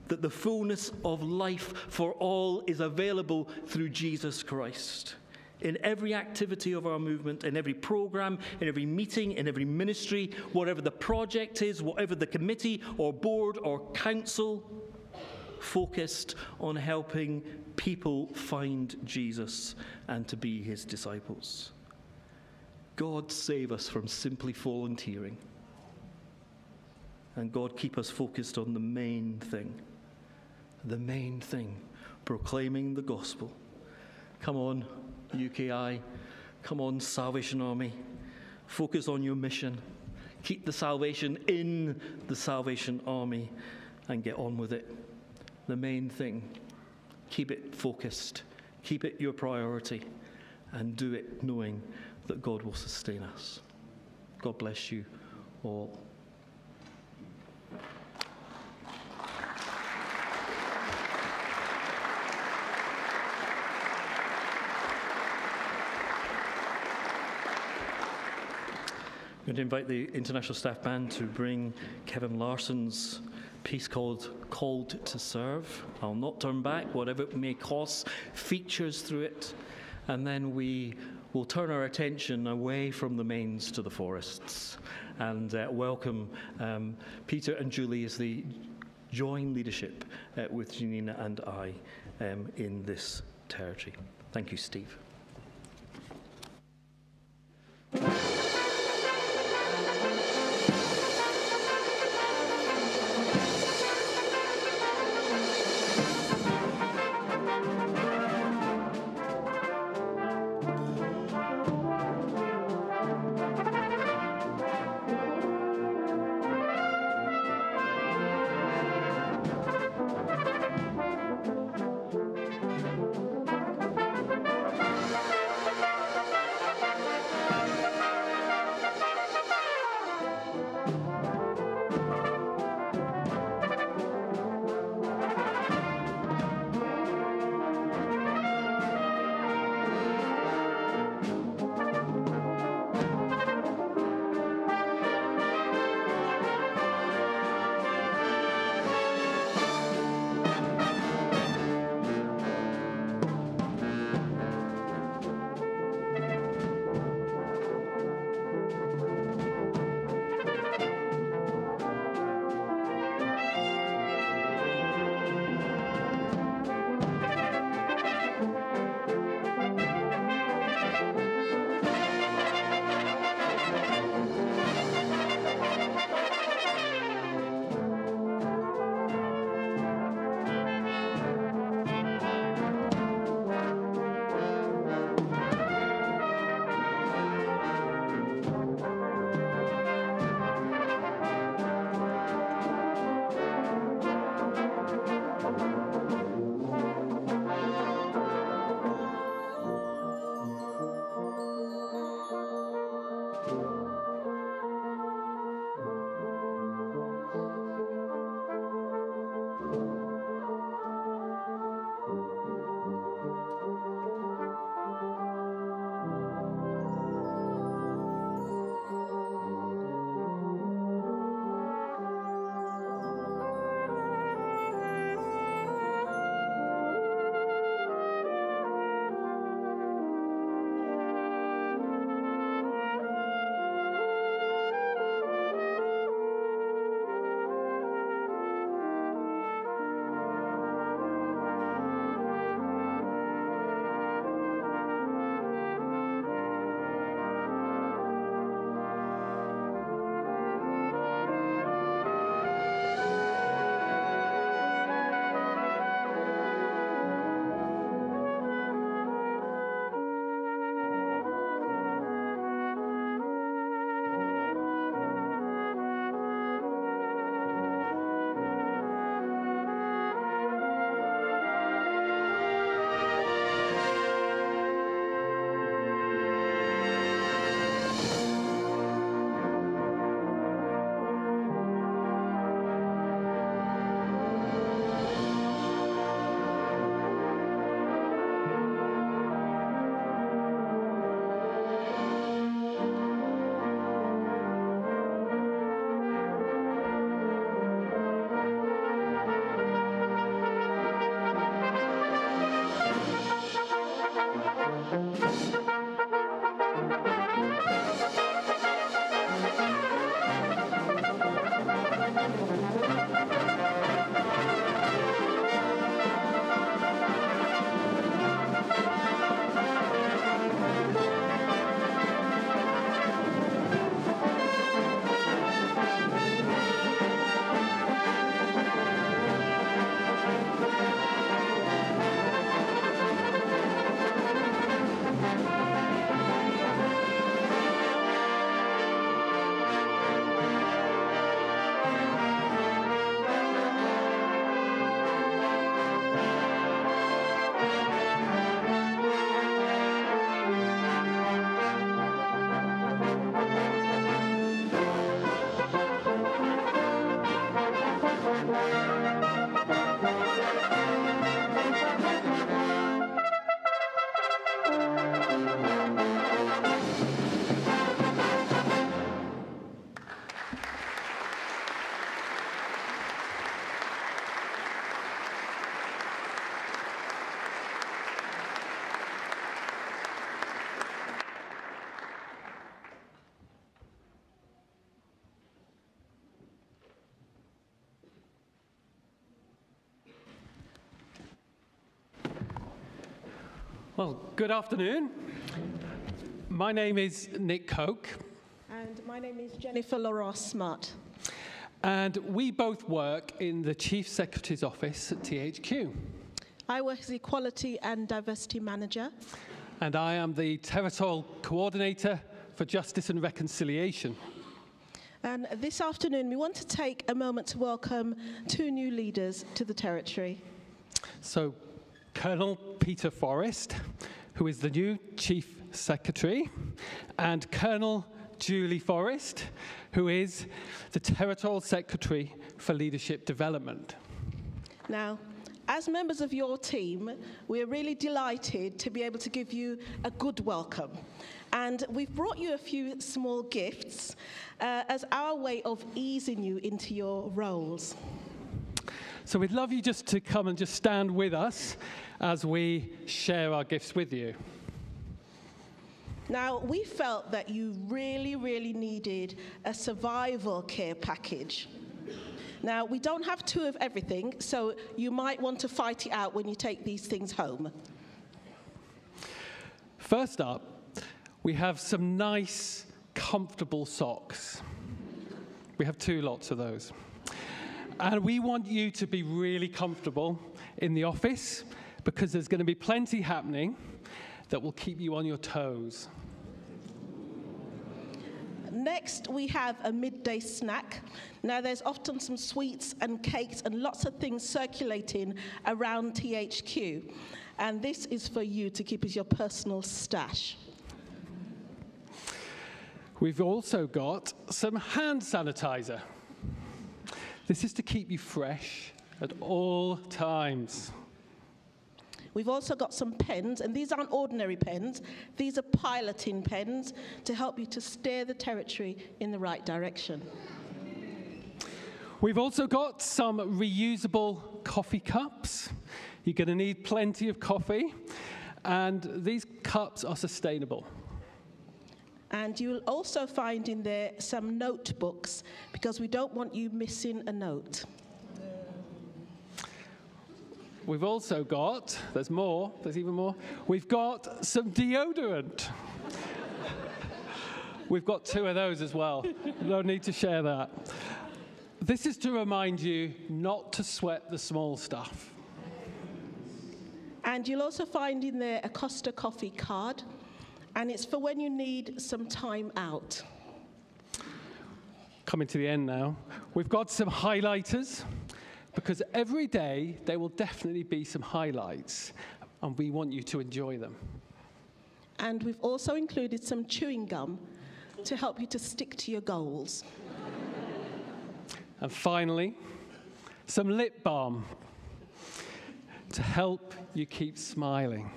that the fullness of life for all is available through Jesus Christ. In every activity of our movement, in every program, in every meeting, in every ministry, whatever the project is, whatever the committee or board or council, focused on helping people find Jesus and to be his disciples. God save us from simply volunteering. And God keep us focused on the main thing, proclaiming the gospel. Come on, UKI. Come on, Salvation Army. Focus on your mission. Keep the salvation in the Salvation Army and get on with it. The main thing, keep it focused. Keep it your priority and do it knowing that God will sustain us. God bless you all. I'm going to invite the International Staff Band to bring Kevin Larson's piece called Called to Serve. I'll Not Turn Back, whatever it may cost, features through it. And then we will turn our attention away from the Mains to the Forrests. And welcome Peter and Julie as they join leadership with Jenine and I in this territory. Thank you, Steve. Well, good afternoon. My name is Nick Koch. And my name is Jennifer Laurence Smart. And we both work in the Chief Secretary's office at THQ. I work as Equality and Diversity Manager. And I am the Territorial Coordinator for Justice and Reconciliation. And this afternoon, we want to take a moment to welcome two new leaders to the Territory. So, Colonel Peter Forrest, who is the new Chief Secretary, and Colonel Julie Forrest, who is the Territorial Secretary for Leadership Development. Now, as members of your team, we're really delighted to be able to give you a good welcome. And we've brought you a few small gifts as our way of easing you into your roles. So we'd love you just to come and just stand with us as we share our gifts with you. Now, we felt that you really needed a survival care package. Now, we don't have two of everything, so you might want to fight it out when you take these things home. First up, we have some nice, comfortable socks. We have two lots of those. And we want you to be really comfortable in the office, because there's going to be plenty happening that will keep you on your toes. Next, we have a midday snack. Now, there's often some sweets and cakes and lots of things circulating around THQ. And this is for you to keep as your personal stash. We've also got some hand sanitizer. This is to keep you fresh at all times. We've also got some pens, and these aren't ordinary pens. These are piloting pens to help you to steer the Territory in the right direction. We've also got some reusable coffee cups. You're going to need plenty of coffee, and these cups are sustainable. And you'll also find in there some notebooks, because we don't want you missing a note. We've also got, there's even more, we've got some deodorant. We've got two of those as well. No need to share that. This is to remind you not to sweat the small stuff. And you'll also find in there a Costa Coffee card, and it's for when you need some time out. Coming to the end now. We've got some highlighters, because every day there will definitely be some highlights, and we want you to enjoy them. And we've also included some chewing gum to help you to stick to your goals. And finally, some lip balm to help you keep smiling.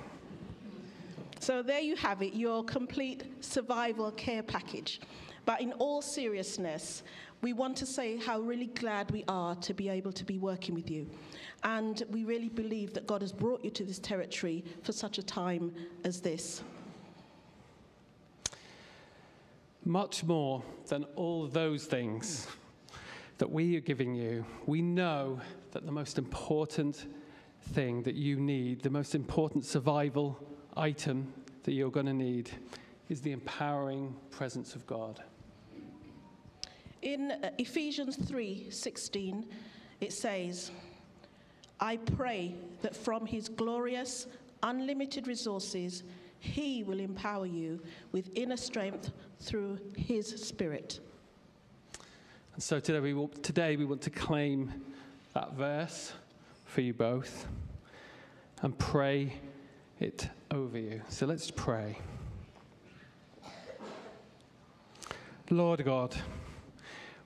So there you have it, your complete survival care package. But in all seriousness, we want to say how really glad we are to be able to be working with you. And we really believe that God has brought you to this Territory for such a time as this. Much more than all those things that we are giving you, we know that the most important thing that you need, the most important survival item that you're going to need, is the empowering presence of God. In Ephesians 3:16, it says, I pray that from his glorious, unlimited resources, he will empower you with inner strength through his Spirit. And so today we want to claim that verse for you both and pray it over you. So let's pray. Lord God,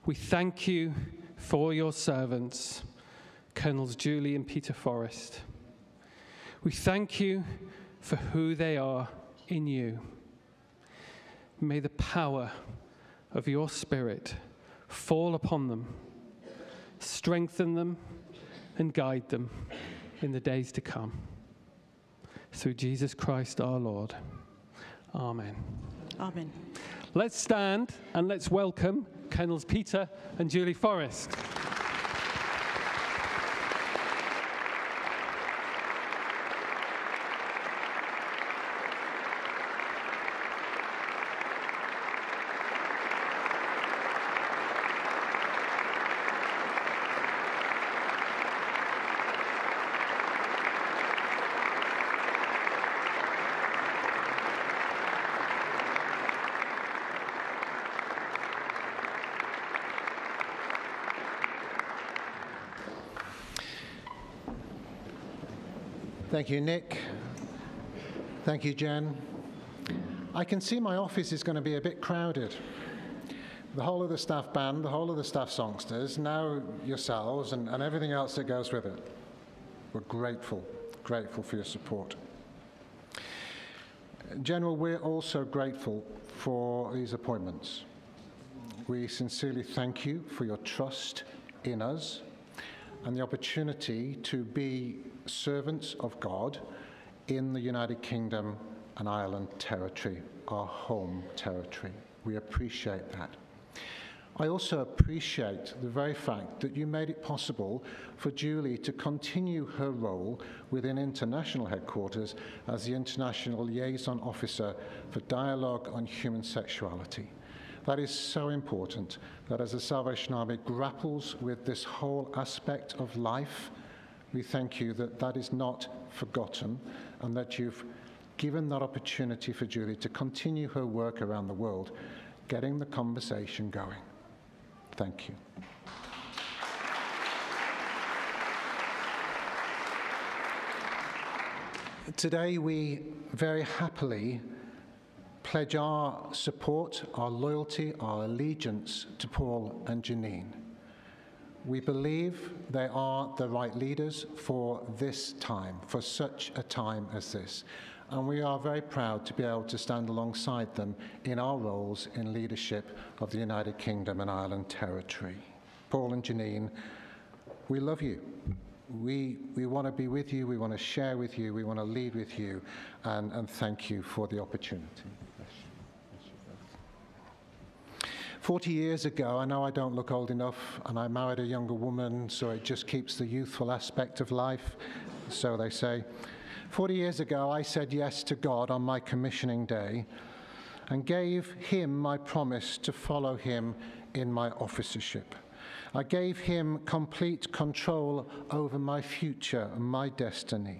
we thank you for your servants, Colonels Julie and Peter Forrest. We thank you for who they are in you. May the power of your Spirit fall upon them, strengthen them, and guide them in the days to come. Through Jesus Christ our Lord. Amen. Amen. Let's stand and let's welcome Colonels Peter and Julie Forrest. Thank you, Nick. Thank you, Jen. I can see my office is going to be a bit crowded. The whole of the staff band, the whole of the staff songsters, now yourselves, and everything else that goes with it. We're grateful for your support. General, we're also grateful for these appointments. We sincerely thank you for your trust in us and the opportunity to be servants of God in the United Kingdom and Ireland territory, our home territory. We appreciate that. I also appreciate the very fact that you made it possible for Julie to continue her role within International Headquarters as the International Liaison Officer for Dialogue on Human Sexuality. That is so important, that as the Salvation Army grapples with this whole aspect of life, we thank you that that is not forgotten and that you've given that opportunity for Julie to continue her work around the world, getting the conversation going. Thank you. Today we very happily pledge our support, our loyalty, our allegiance to Paul and Jenine. We believe they are the right leaders for this time, for such a time as this. And we are very proud to be able to stand alongside them in our roles in leadership of the United Kingdom and Ireland territory. Paul and Jenine, we love you. We want to be with you, we want to share with you, we want to lead with you, and thank you for the opportunity. 40 years ago, I know I don't look old enough, and I married a younger woman, so it just keeps the youthful aspect of life, so they say. 40 years ago, I said yes to God on my commissioning day and gave him my promise to follow him in my officership. I gave him complete control over my future, my destiny.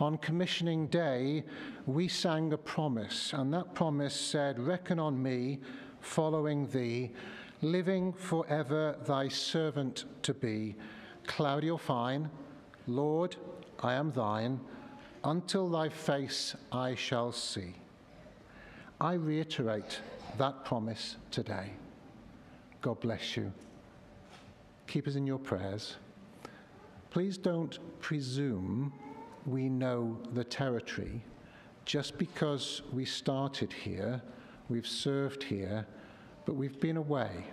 On commissioning day, we sang a promise, and that promise said, "Reckon on me, following thee, living forever thy servant to be, cloudy or fine, Lord, I am thine, until thy face I shall see." I reiterate that promise today. God bless you. Keep us in your prayers. Please don't presume we know the territory. Just because we started here, we've served here, but we've been away.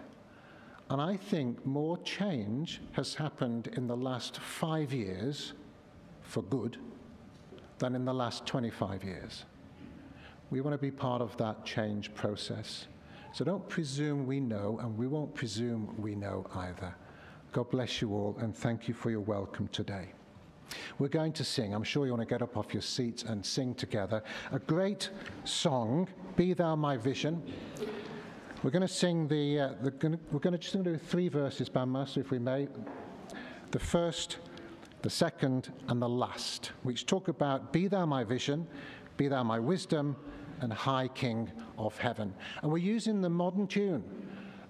And I think more change has happened in the last 5 years, for good, than in the last 25 years. We want to be part of that change process. So don't presume we know, and we won't presume we know either. God bless you all, and thank you for your welcome today. We're going to sing. I'm sure you want to get up off your seats and sing together. A great song, "Be Thou My Vision." We're going to sing we're going to do 3 verses, Bandmaster, if we may. The first, the second, and the last, which talk about "Be thou my vision, be thou my wisdom, and high King of heaven." And we're using the modern tune.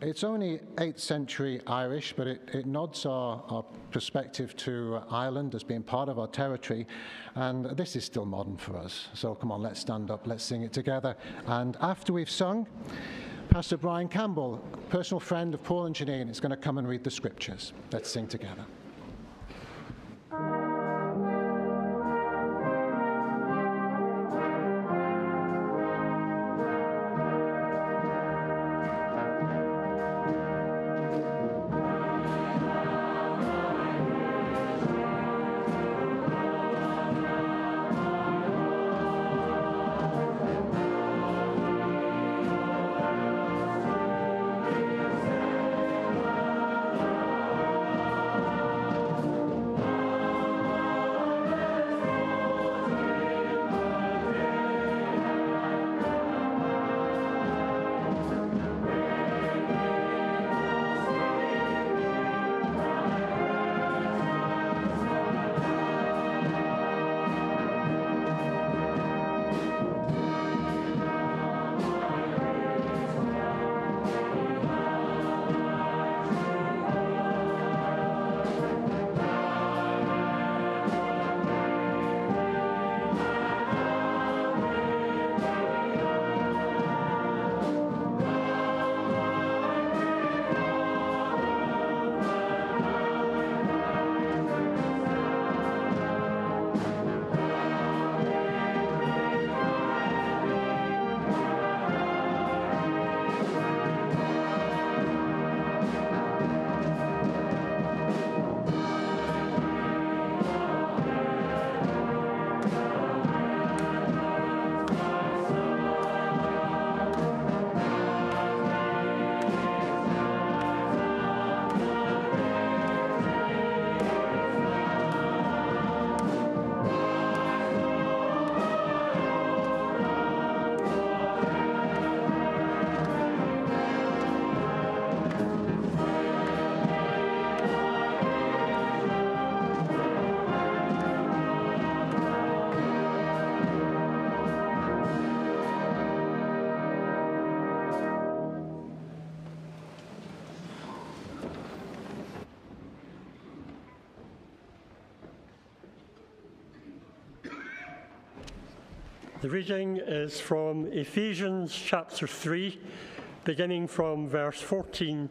It's only 8th century Irish, but it nods our perspective to Ireland as being part of our territory. And this is still modern for us. So come on, let's stand up, let's sing it together. And after we've sung, Pastor Brian Campbell, personal friend of Paul and Jenine, is going to come and read the scriptures. Let's sing together. The reading is from Ephesians chapter 3, beginning from verse 14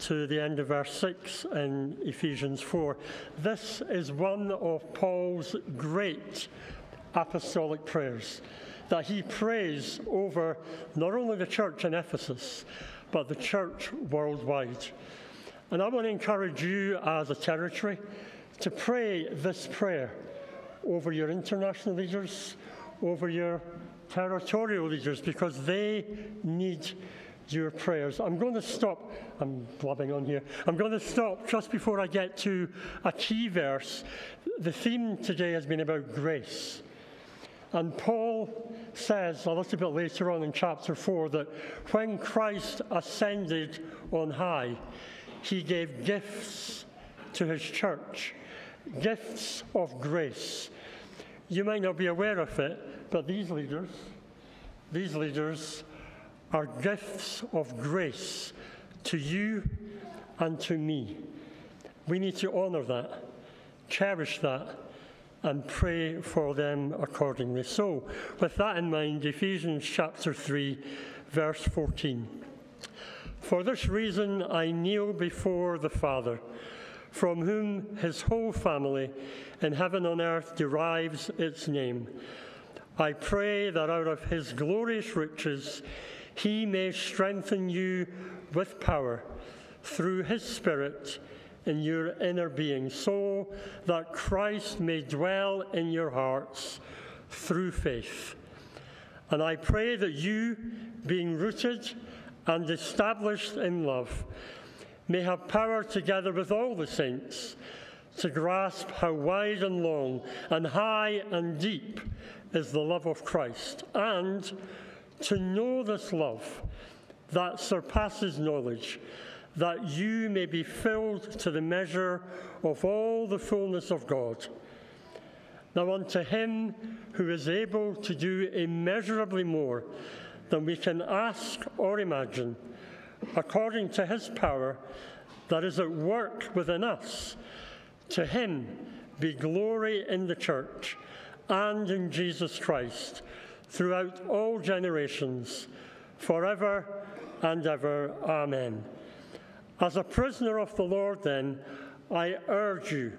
to the end of verse 6 in Ephesians 4. This is one of Paul's great apostolic prayers that he prays over not only the church in Ephesus, but the church worldwide. And I want to encourage you as a territory to pray this prayer over your international leaders, over your territorial leaders, because they need your prayers. I'm going to stop, I'm blabbing on here, I'm going to stop just before I get to a key verse. The theme today has been about grace. And Paul says a little bit later on in chapter 4 that when Christ ascended on high, he gave gifts to his church, gifts of grace. You might not be aware of it, but these leaders are gifts of grace to you and to me. We need to honour that, cherish that, and pray for them accordingly. So, with that in mind, Ephesians chapter 3, verse 14. For this reason I kneel before the Father, from whom his whole family in heaven and earth derives its name. I pray that out of his glorious riches he may strengthen you with power through his Spirit in your inner being, so that Christ may dwell in your hearts through faith. And I pray that you, being rooted and established in love, may have power together with all the saints to grasp how wide and long and high and deep is the love of Christ, and to know this love that surpasses knowledge, that you may be filled to the measure of all the fullness of God. Now unto him who is able to do immeasurably more than we can ask or imagine, according to his power that is at work within us, to him be glory in the church and in Jesus Christ throughout all generations, forever and ever. Amen. As a prisoner of the Lord, then, I urge you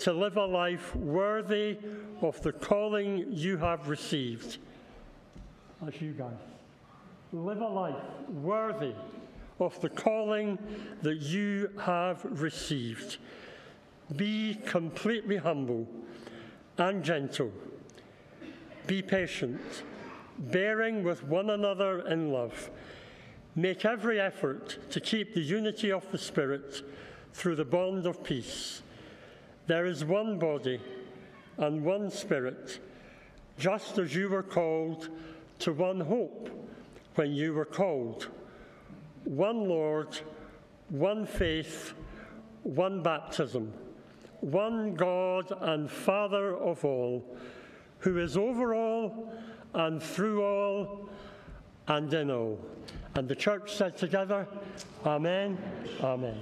to live a life worthy of the calling you have received. That's you guys. Live a life worthy of the calling that you have received. Be completely humble and gentle. Be patient, bearing with one another in love. Make every effort to keep the unity of the Spirit through the bond of peace. There is one body and one Spirit, just as you were called to one hope when you were called. One Lord, one faith, one baptism, one God and Father of all, who is over all and through all and in all. And the church said together, Amen, Amen.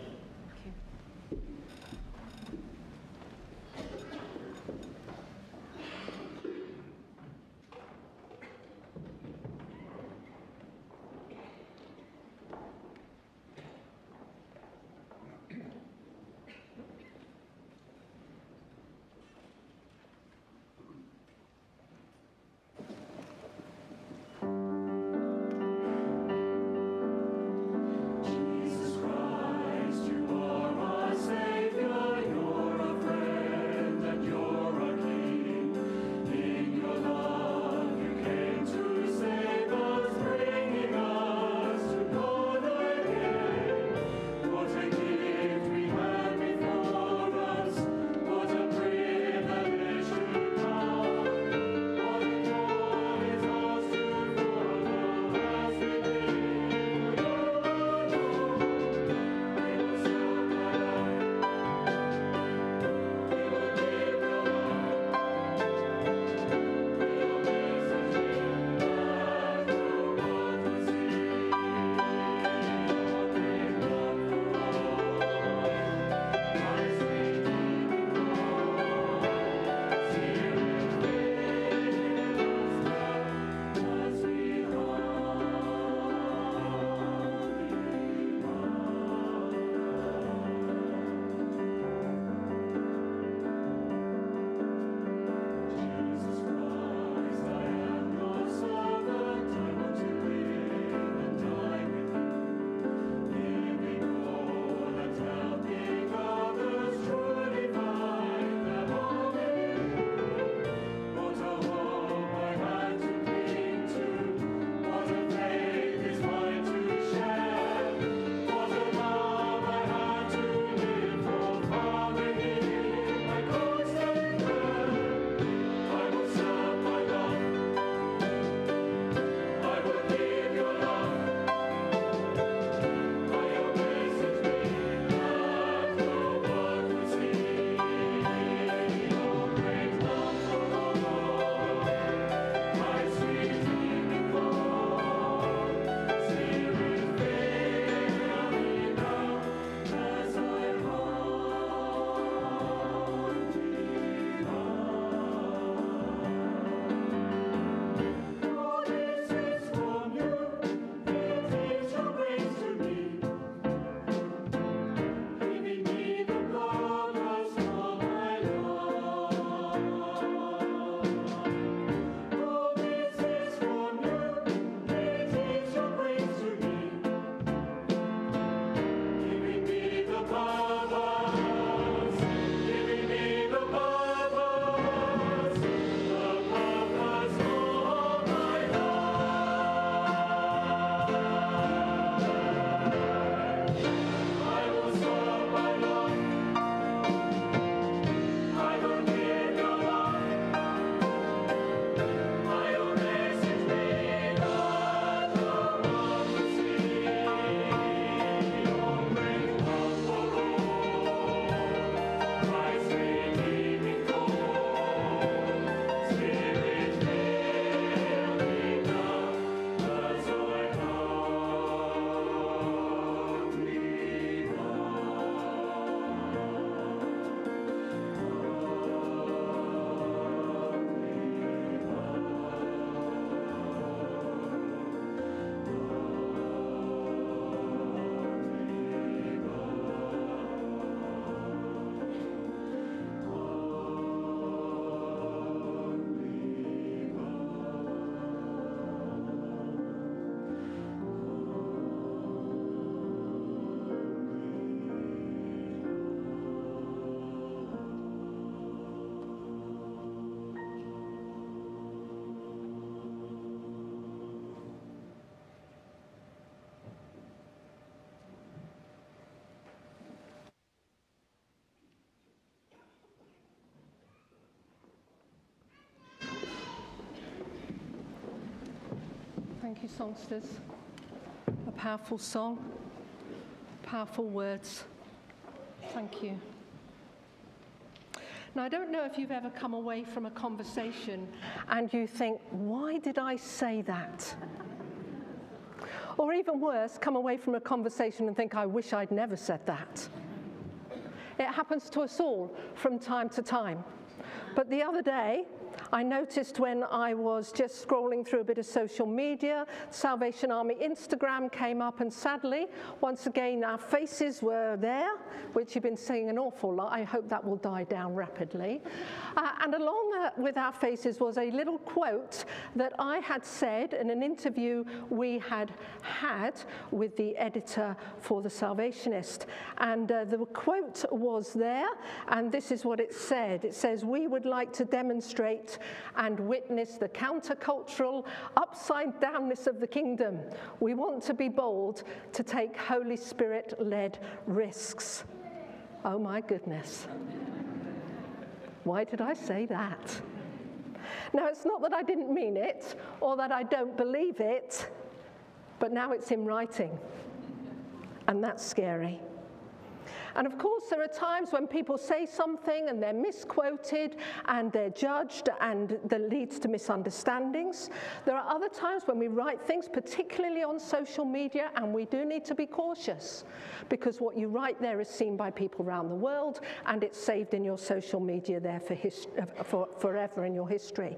Thank you, Songsters. A powerful song, powerful words. Thank you. Now, I don't know if you've ever come away from a conversation and you think, why did I say that? Or even worse, come away from a conversation and think, I wish I'd never said that. It happens to us all from time to time. But the other day, I noticed when I was just scrolling through a bit of social media, Salvation Army Instagram came up, and sadly, once again, our faces were there, which you've been seeing an awful lot. I hope that will die down rapidly. And along with our faces was a little quote that I had said in an interview we had had with the editor for The Salvationist. And the quote was there, and this is what it said. It says, "We would like to demonstrate and witness the countercultural upside-downness of the kingdom. We want to be bold to take Holy Spirit-led risks." Oh my goodness. Why did I say that? Now, it's not that I didn't mean it or that I don't believe it, but now it's in writing, and that's scary. And of course, there are times when people say something and they're misquoted and they're judged, and that leads to misunderstandings. There are other times when we write things, particularly on social media, and we do need to be cautious, because what you write there is seen by people around the world, and it's saved in your social media there for forever in your history.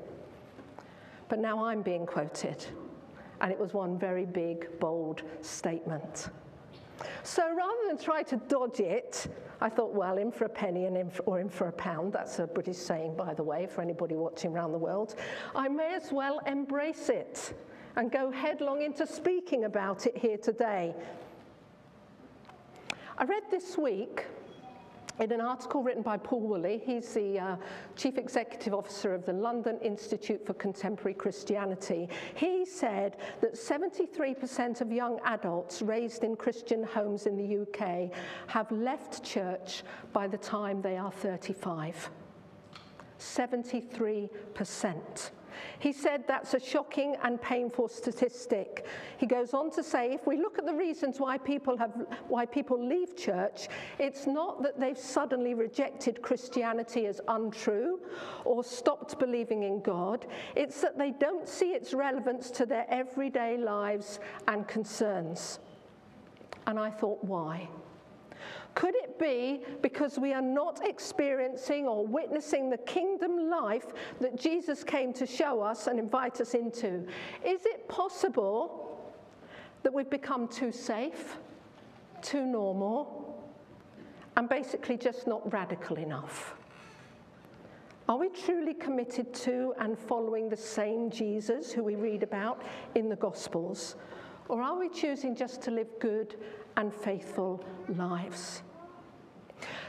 But now I'm being quoted, and it was one very big, bold statement. So rather than try to dodge it, I thought, well, in for a penny and in for a pound. That's a British saying, by the way, for anybody watching around the world. I may as well embrace it and go headlong into speaking about it here today. I read this week in an article written by Paul Woolley. He's the Chief Executive Officer of the London Institute for Contemporary Christianity. He said that 73% of young adults raised in Christian homes in the UK have left church by the time they are 35. 73%. He said that's a shocking and painful statistic. He goes on to say, if we look at the reasons why people leave church, it's not that they've suddenly rejected Christianity as untrue or stopped believing in God. It's that they don't see its relevance to their everyday lives and concerns. And I thought, why? Could it be because we are not experiencing or witnessing the kingdom life that Jesus came to show us and invite us into? Is it possible that we've become too safe, too normal, and basically just not radical enough? Are we truly committed to and following the same Jesus who we read about in the Gospels? Or are we choosing just to live good and faithful lives?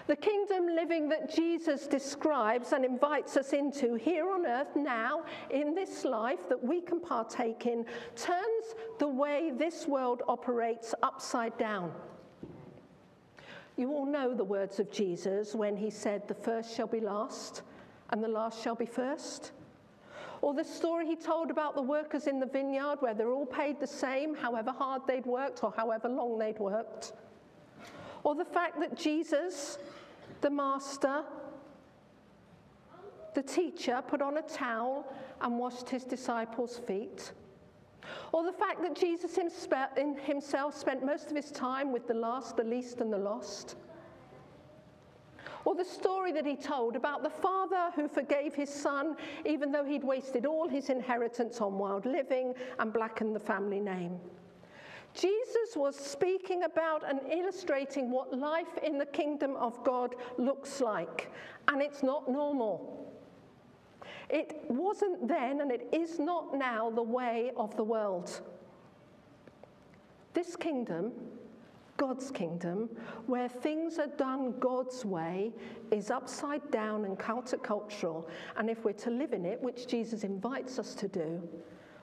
The kingdom living that Jesus describes and invites us into here on earth now, in this life that we can partake in, turns the way this world operates upside down. You all know the words of Jesus when he said, "The first shall be last, and the last shall be first." Or the story he told about the workers in the vineyard, where they're all paid the same, however hard they'd worked or however long they'd worked. Or the fact that Jesus, the master, the teacher, put on a towel and washed his disciples' feet. Or the fact that Jesus himself spent most of his time with the last, the least, and the lost. Or the story that he told about the father who forgave his son, even though he'd wasted all his inheritance on wild living and blackened the family name. Jesus was speaking about and illustrating what life in the kingdom of God looks like, and it's not normal. It wasn't then, and it is not now, the way of the world. This kingdom, God's kingdom, where things are done God's way, is upside down and countercultural. And if we're to live in it, which Jesus invites us to do,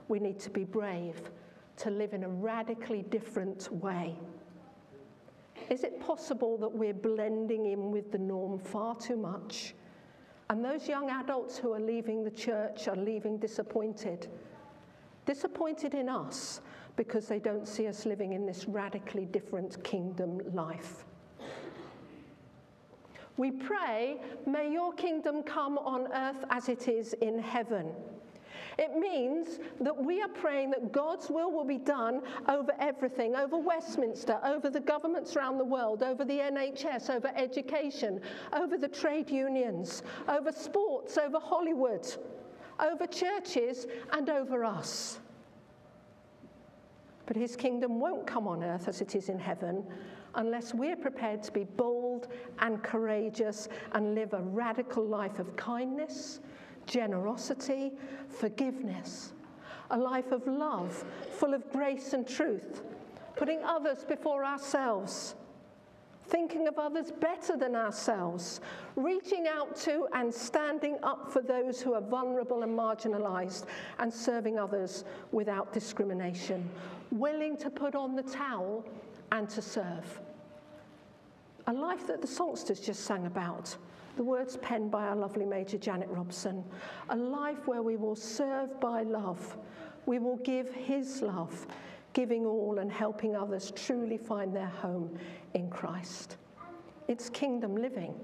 we need to be brave to live in a radically different way. Is it possible that we're blending in with the norm far too much? And those young adults who are leaving the church are leaving disappointed, disappointed in us because they don't see us living in this radically different kingdom life. We pray, may your kingdom come on earth as it is in heaven. It means that we are praying that God's will be done over everything, over Westminster, over the governments around the world, over the NHS, over education, over the trade unions, over sports, over Hollywood, over churches, and over us. But his kingdom won't come on earth as it is in heaven unless we're prepared to be bold and courageous and live a radical life of kindness, generosity, forgiveness, a life of love, full of grace and truth, putting others before ourselves, thinking of others better than ourselves, reaching out to and standing up for those who are vulnerable and marginalized, and serving others without discrimination, willing to put on the towel and to serve. A life that the songsters just sang about, the words penned by our lovely Major Janet Robson, a life where we will serve by love, we will give his love, giving all and helping others truly find their home in Christ. It's kingdom living,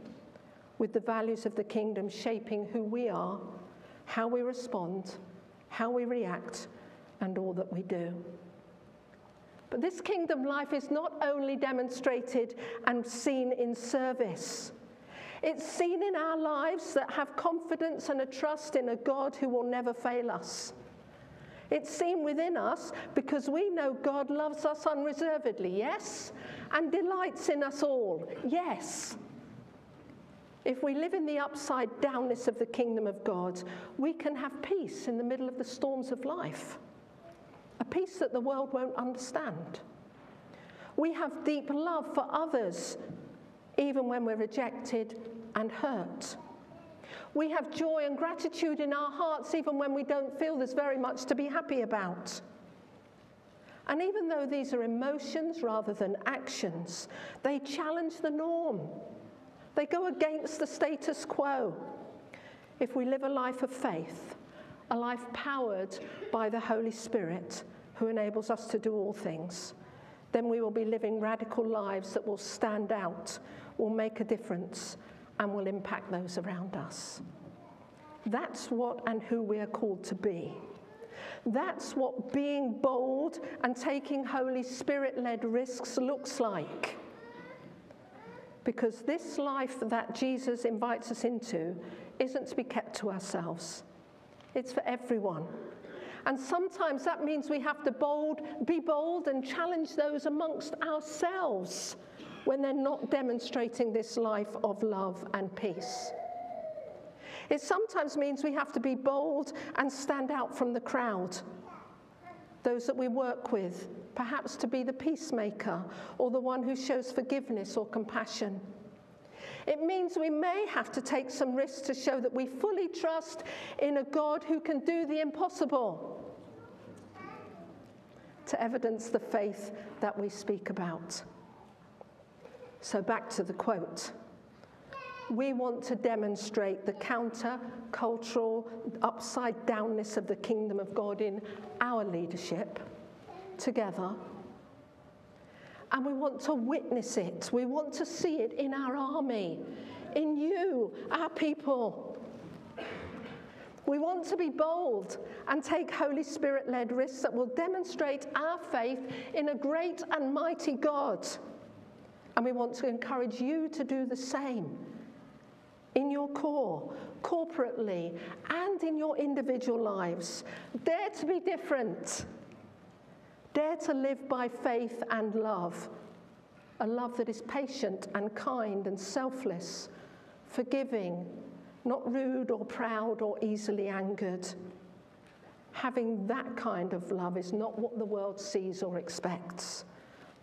with the values of the kingdom shaping who we are, how we respond, how we react, and all that we do. But this kingdom life is not only demonstrated and seen in service. It's seen in our lives that have confidence and a trust in a God who will never fail us. It's seen within us because we know God loves us unreservedly, yes, and delights in us all, yes. If we live in the upside-downness of the kingdom of God, we can have peace in the middle of the storms of life, a peace that the world won't understand. We have deep love for others, even when we're rejected and hurt. We have joy and gratitude in our hearts, even when we don't feel there's very much to be happy about. And even though these are emotions rather than actions, they challenge the norm. They go against the status quo. If we live a life of faith, a life powered by the Holy Spirit, who enables us to do all things, then we will be living radical lives that will stand out, will make a difference, and will impact those around us. That's what and who we are called to be. That's what being bold and taking Holy Spirit-led risks looks like. Because this life that Jesus invites us into isn't to be kept to ourselves. It's for everyone. And sometimes that means we have to be bold and challenge those amongst ourselves when they're not demonstrating this life of love and peace. It sometimes means we have to be bold and stand out from the crowd, those that we work with, perhaps to be the peacemaker or the one who shows forgiveness or compassion. It means we may have to take some risks to show that we fully trust in a God who can do the impossible, to evidence the faith that we speak about. So back to the quote. We want to demonstrate the counter-cultural upside-downness of the kingdom of God in our leadership together. And we want to witness it. We want to see it in our army, in you, our people. We want to be bold and take Holy Spirit-led risks that will demonstrate our faith in a great and mighty God. And we want to encourage you to do the same in your core, corporately, and in your individual lives. Dare to be different. Dare to live by faith and love, a love that is patient and kind and selfless, forgiving, not rude or proud or easily angered. Having that kind of love is not what the world sees or expects.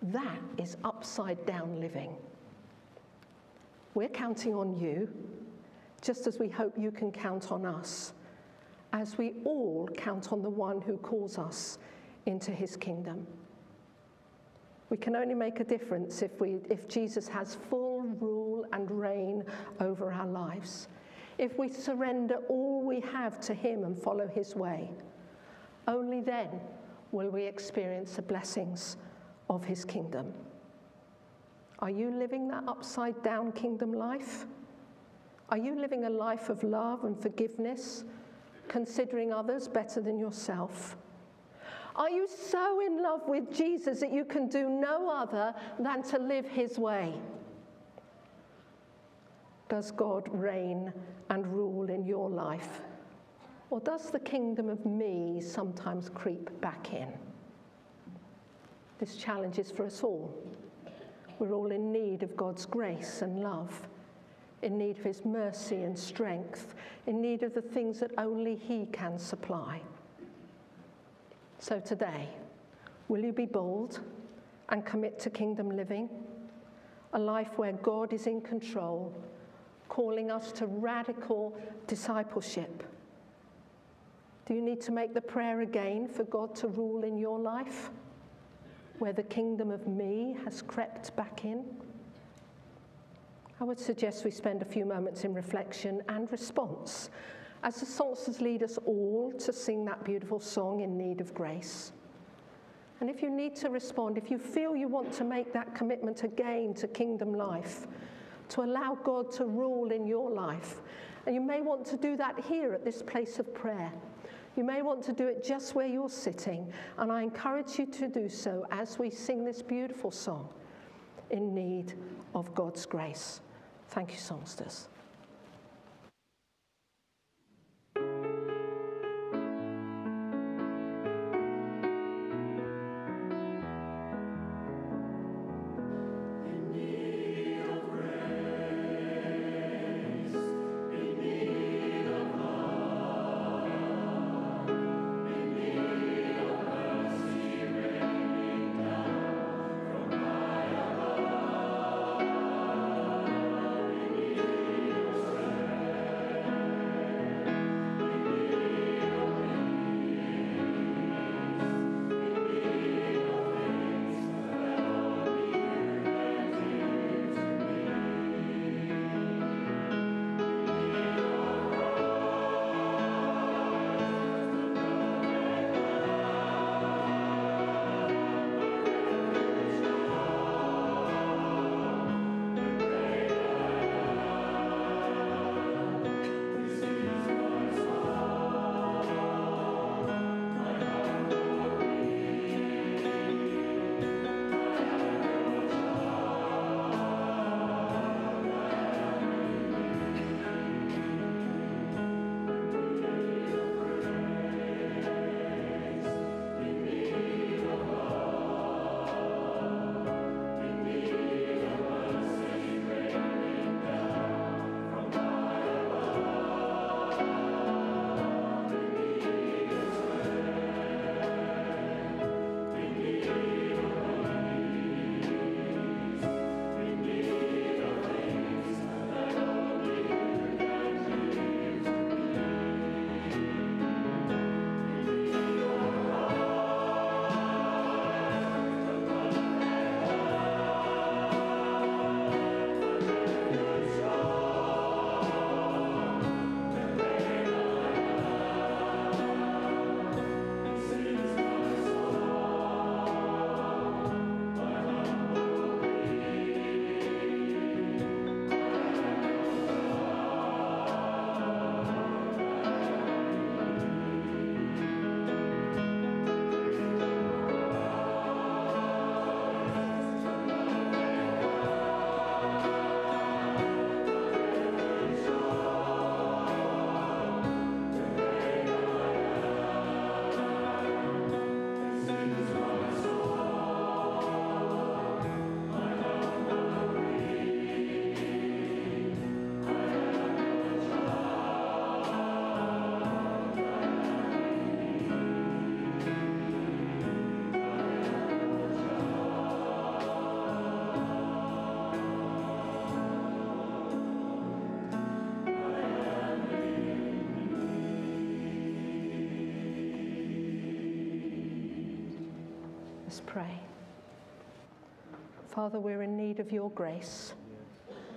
That is upside-down living. We're counting on you, just as we hope you can count on us, as we all count on the one who calls us into his kingdom. We can only make a difference if Jesus has full rule and reign over our lives, if we surrender all we have to him and follow his way. Only then will we experience the blessings of his kingdom. Are you living that upside down kingdom life? Are you living a life of love and forgiveness, considering others better than yourself? Are you so in love with Jesus that you can do no other than to live his way? Does God reign and rule in your life? Or does the kingdom of me sometimes creep back in? This challenge is for us all. We're all in need of God's grace and love, in need of his mercy and strength, in need of the things that only he can supply. So today, will you be bold and commit to kingdom living? A life where God is in control, calling us to radical discipleship. Do you need to make the prayer again for God to rule in your life, where the kingdom of me has crept back in? I would suggest we spend a few moments in reflection and response as the songsters lead us all to sing that beautiful song, In Need of Grace. And if you need to respond, if you feel you want to make that commitment again to kingdom life, to allow God to rule in your life, and you may want to do that here at this place of prayer. You may want to do it just where you're sitting, and I encourage you to do so as we sing this beautiful song, In Need of God's Grace. Thank you, songsters. Pray. Father, we're in need of your grace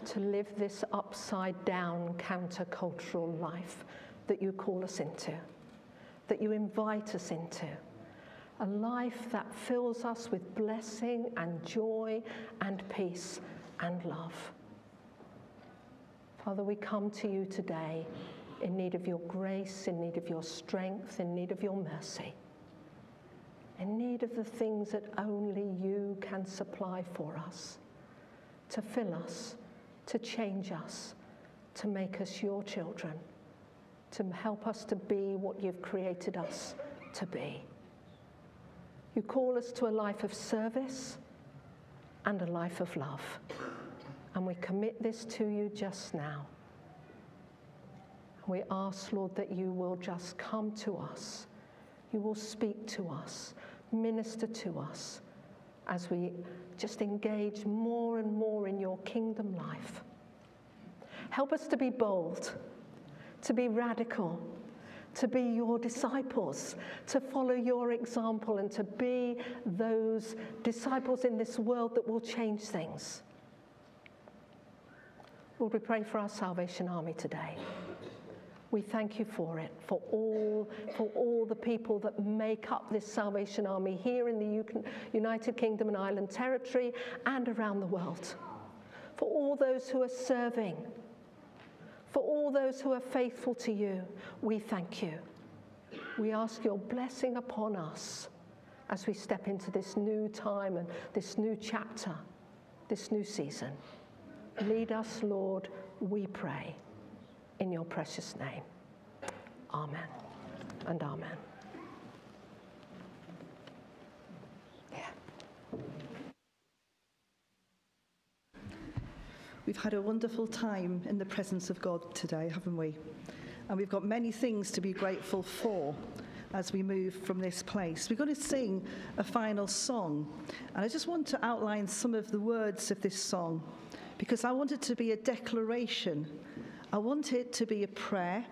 to live this upside down countercultural life that you call us into. that you invite us into. A life that fills us with blessing and joy and peace and love. Father, we come to you today in need of your grace, in need of your strength, in need of your mercy, in need of the things that only you can supply for us, to fill us, to change us, to make us your children, to help us to be what you've created us to be. You call us to a life of service and a life of love. And we commit this to you just now. We ask, Lord, that you will just come to us. You will speak to us, minister to us, as we just engage more and more in your kingdom life. Help us to be bold, to be radical, to be your disciples, to follow your example, and to be those disciples in this world that will change things. Lord, we pray for our Salvation Army today. We thank you for it, for all the people that make up this Salvation Army here in the United Kingdom and Ireland Territory and around the world, for all those who are serving, for all those who are faithful to you. We thank you. We ask your blessing upon us as we step into this new time and this new chapter, this new season. Lead us, Lord, we pray, in your precious name. Amen and amen. Yeah. We've had a wonderful time in the presence of God today, haven't we? And we've got many things to be grateful for as we move from this place. We're going to sing a final song, and I just want to outline some of the words of this song, because I want it to be a declaration, I want it to be a prayer,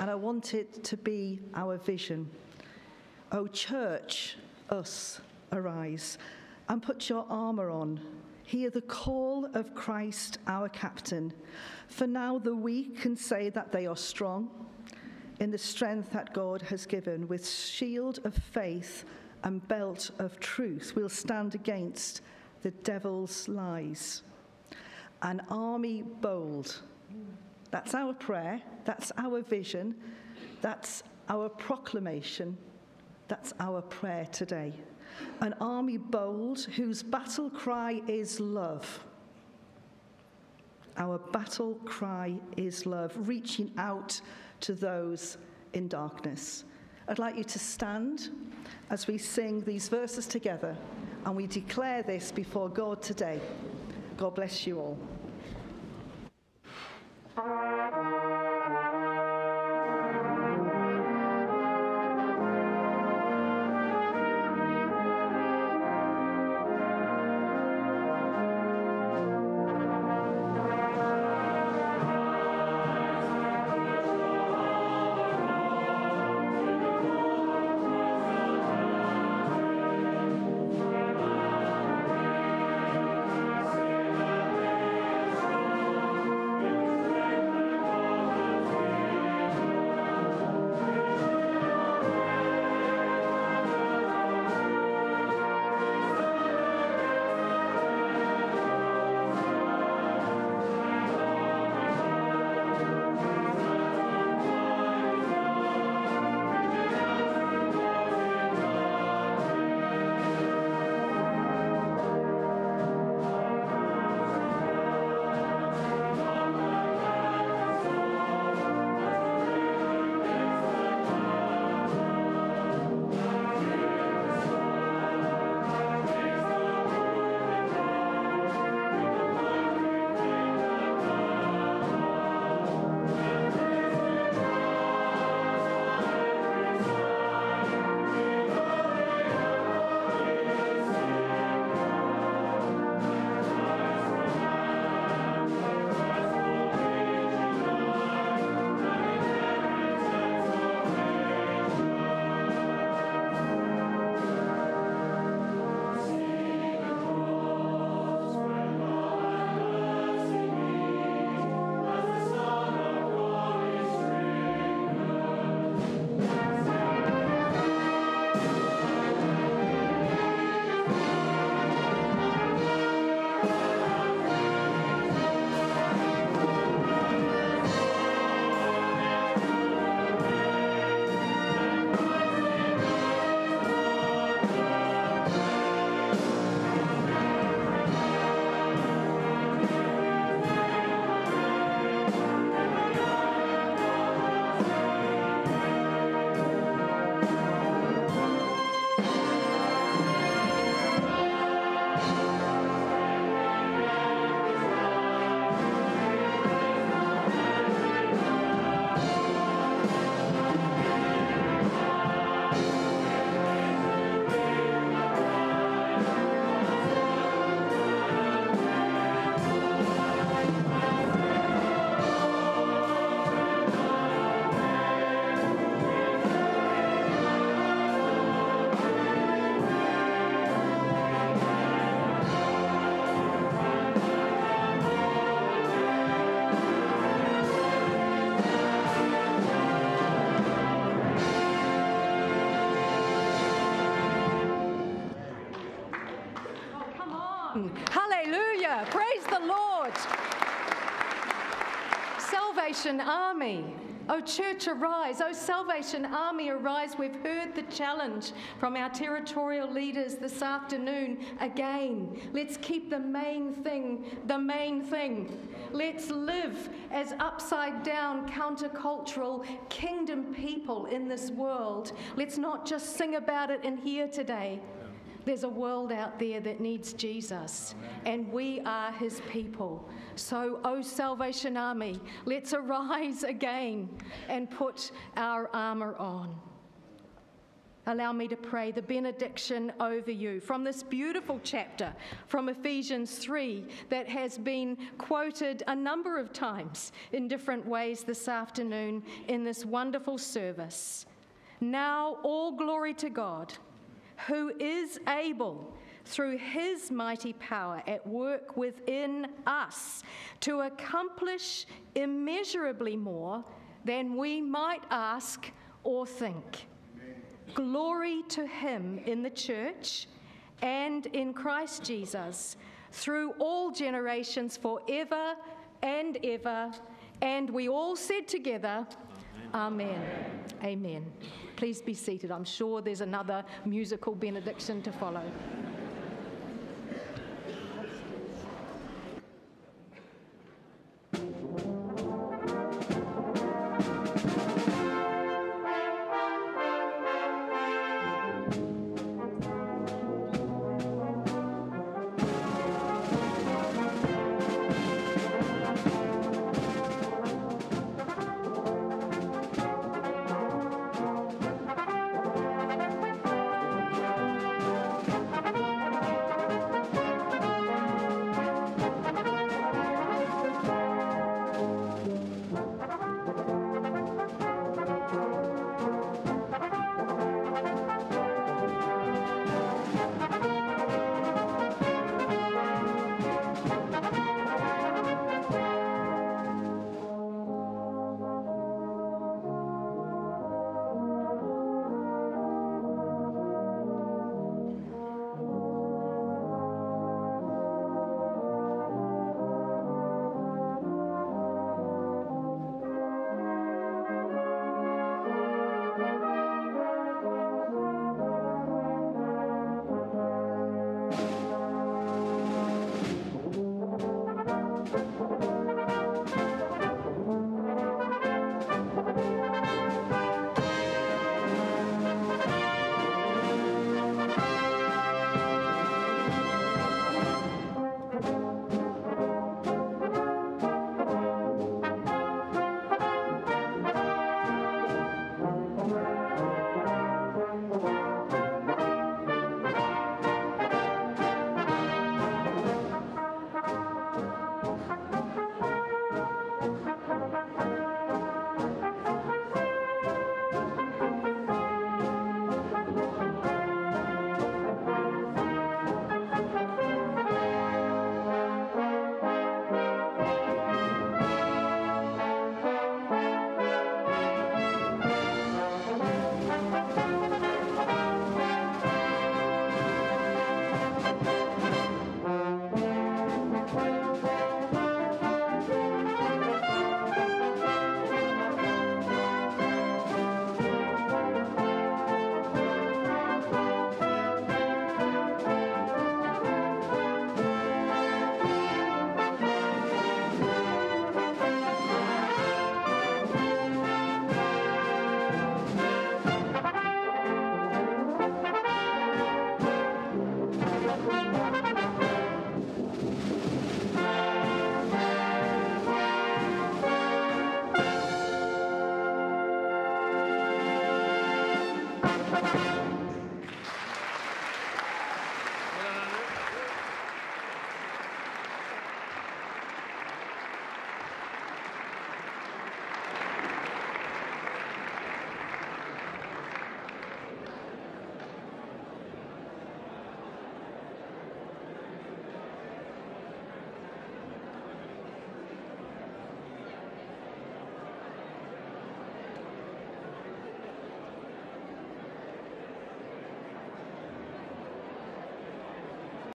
and I want it to be our vision. O church, us, arise, and put your armour on. Hear the call of Christ our captain. For now the weak can say that they are strong in the strength that God has given. With shield of faith and belt of truth, we'll stand against the devil's lies. An army bold. That's our prayer, that's our vision, that's our proclamation, that's our prayer today. An army bold whose battle cry is love. Our battle cry is love, reaching out to those in darkness. I'd like you to stand as we sing these verses together, and we declare this before God today. God bless you all. Salvation Army. O Church, arise. O Salvation Army, arise. We've heard the challenge from our territorial leaders this afternoon again. Let's keep the main thing the main thing. Let's live as upside-down, countercultural kingdom people in this world. Let's not just sing about it in here today. There's a world out there that needs Jesus, and we are his people. So, O Salvation Army, let's arise again and put our armour on. Allow me to pray the benediction over you from this beautiful chapter from Ephesians 3 that has been quoted a number of times in different ways this afternoon in this wonderful service. Now, all glory to God, who is able, through his mighty power at work within us, to accomplish immeasurably more than we might ask or think. Amen. Glory to him in the church and in Christ Jesus, through all generations, forever and ever. And we all said together, Amen. Amen. Amen. Please be seated. I'm sure there's another musical benediction to follow.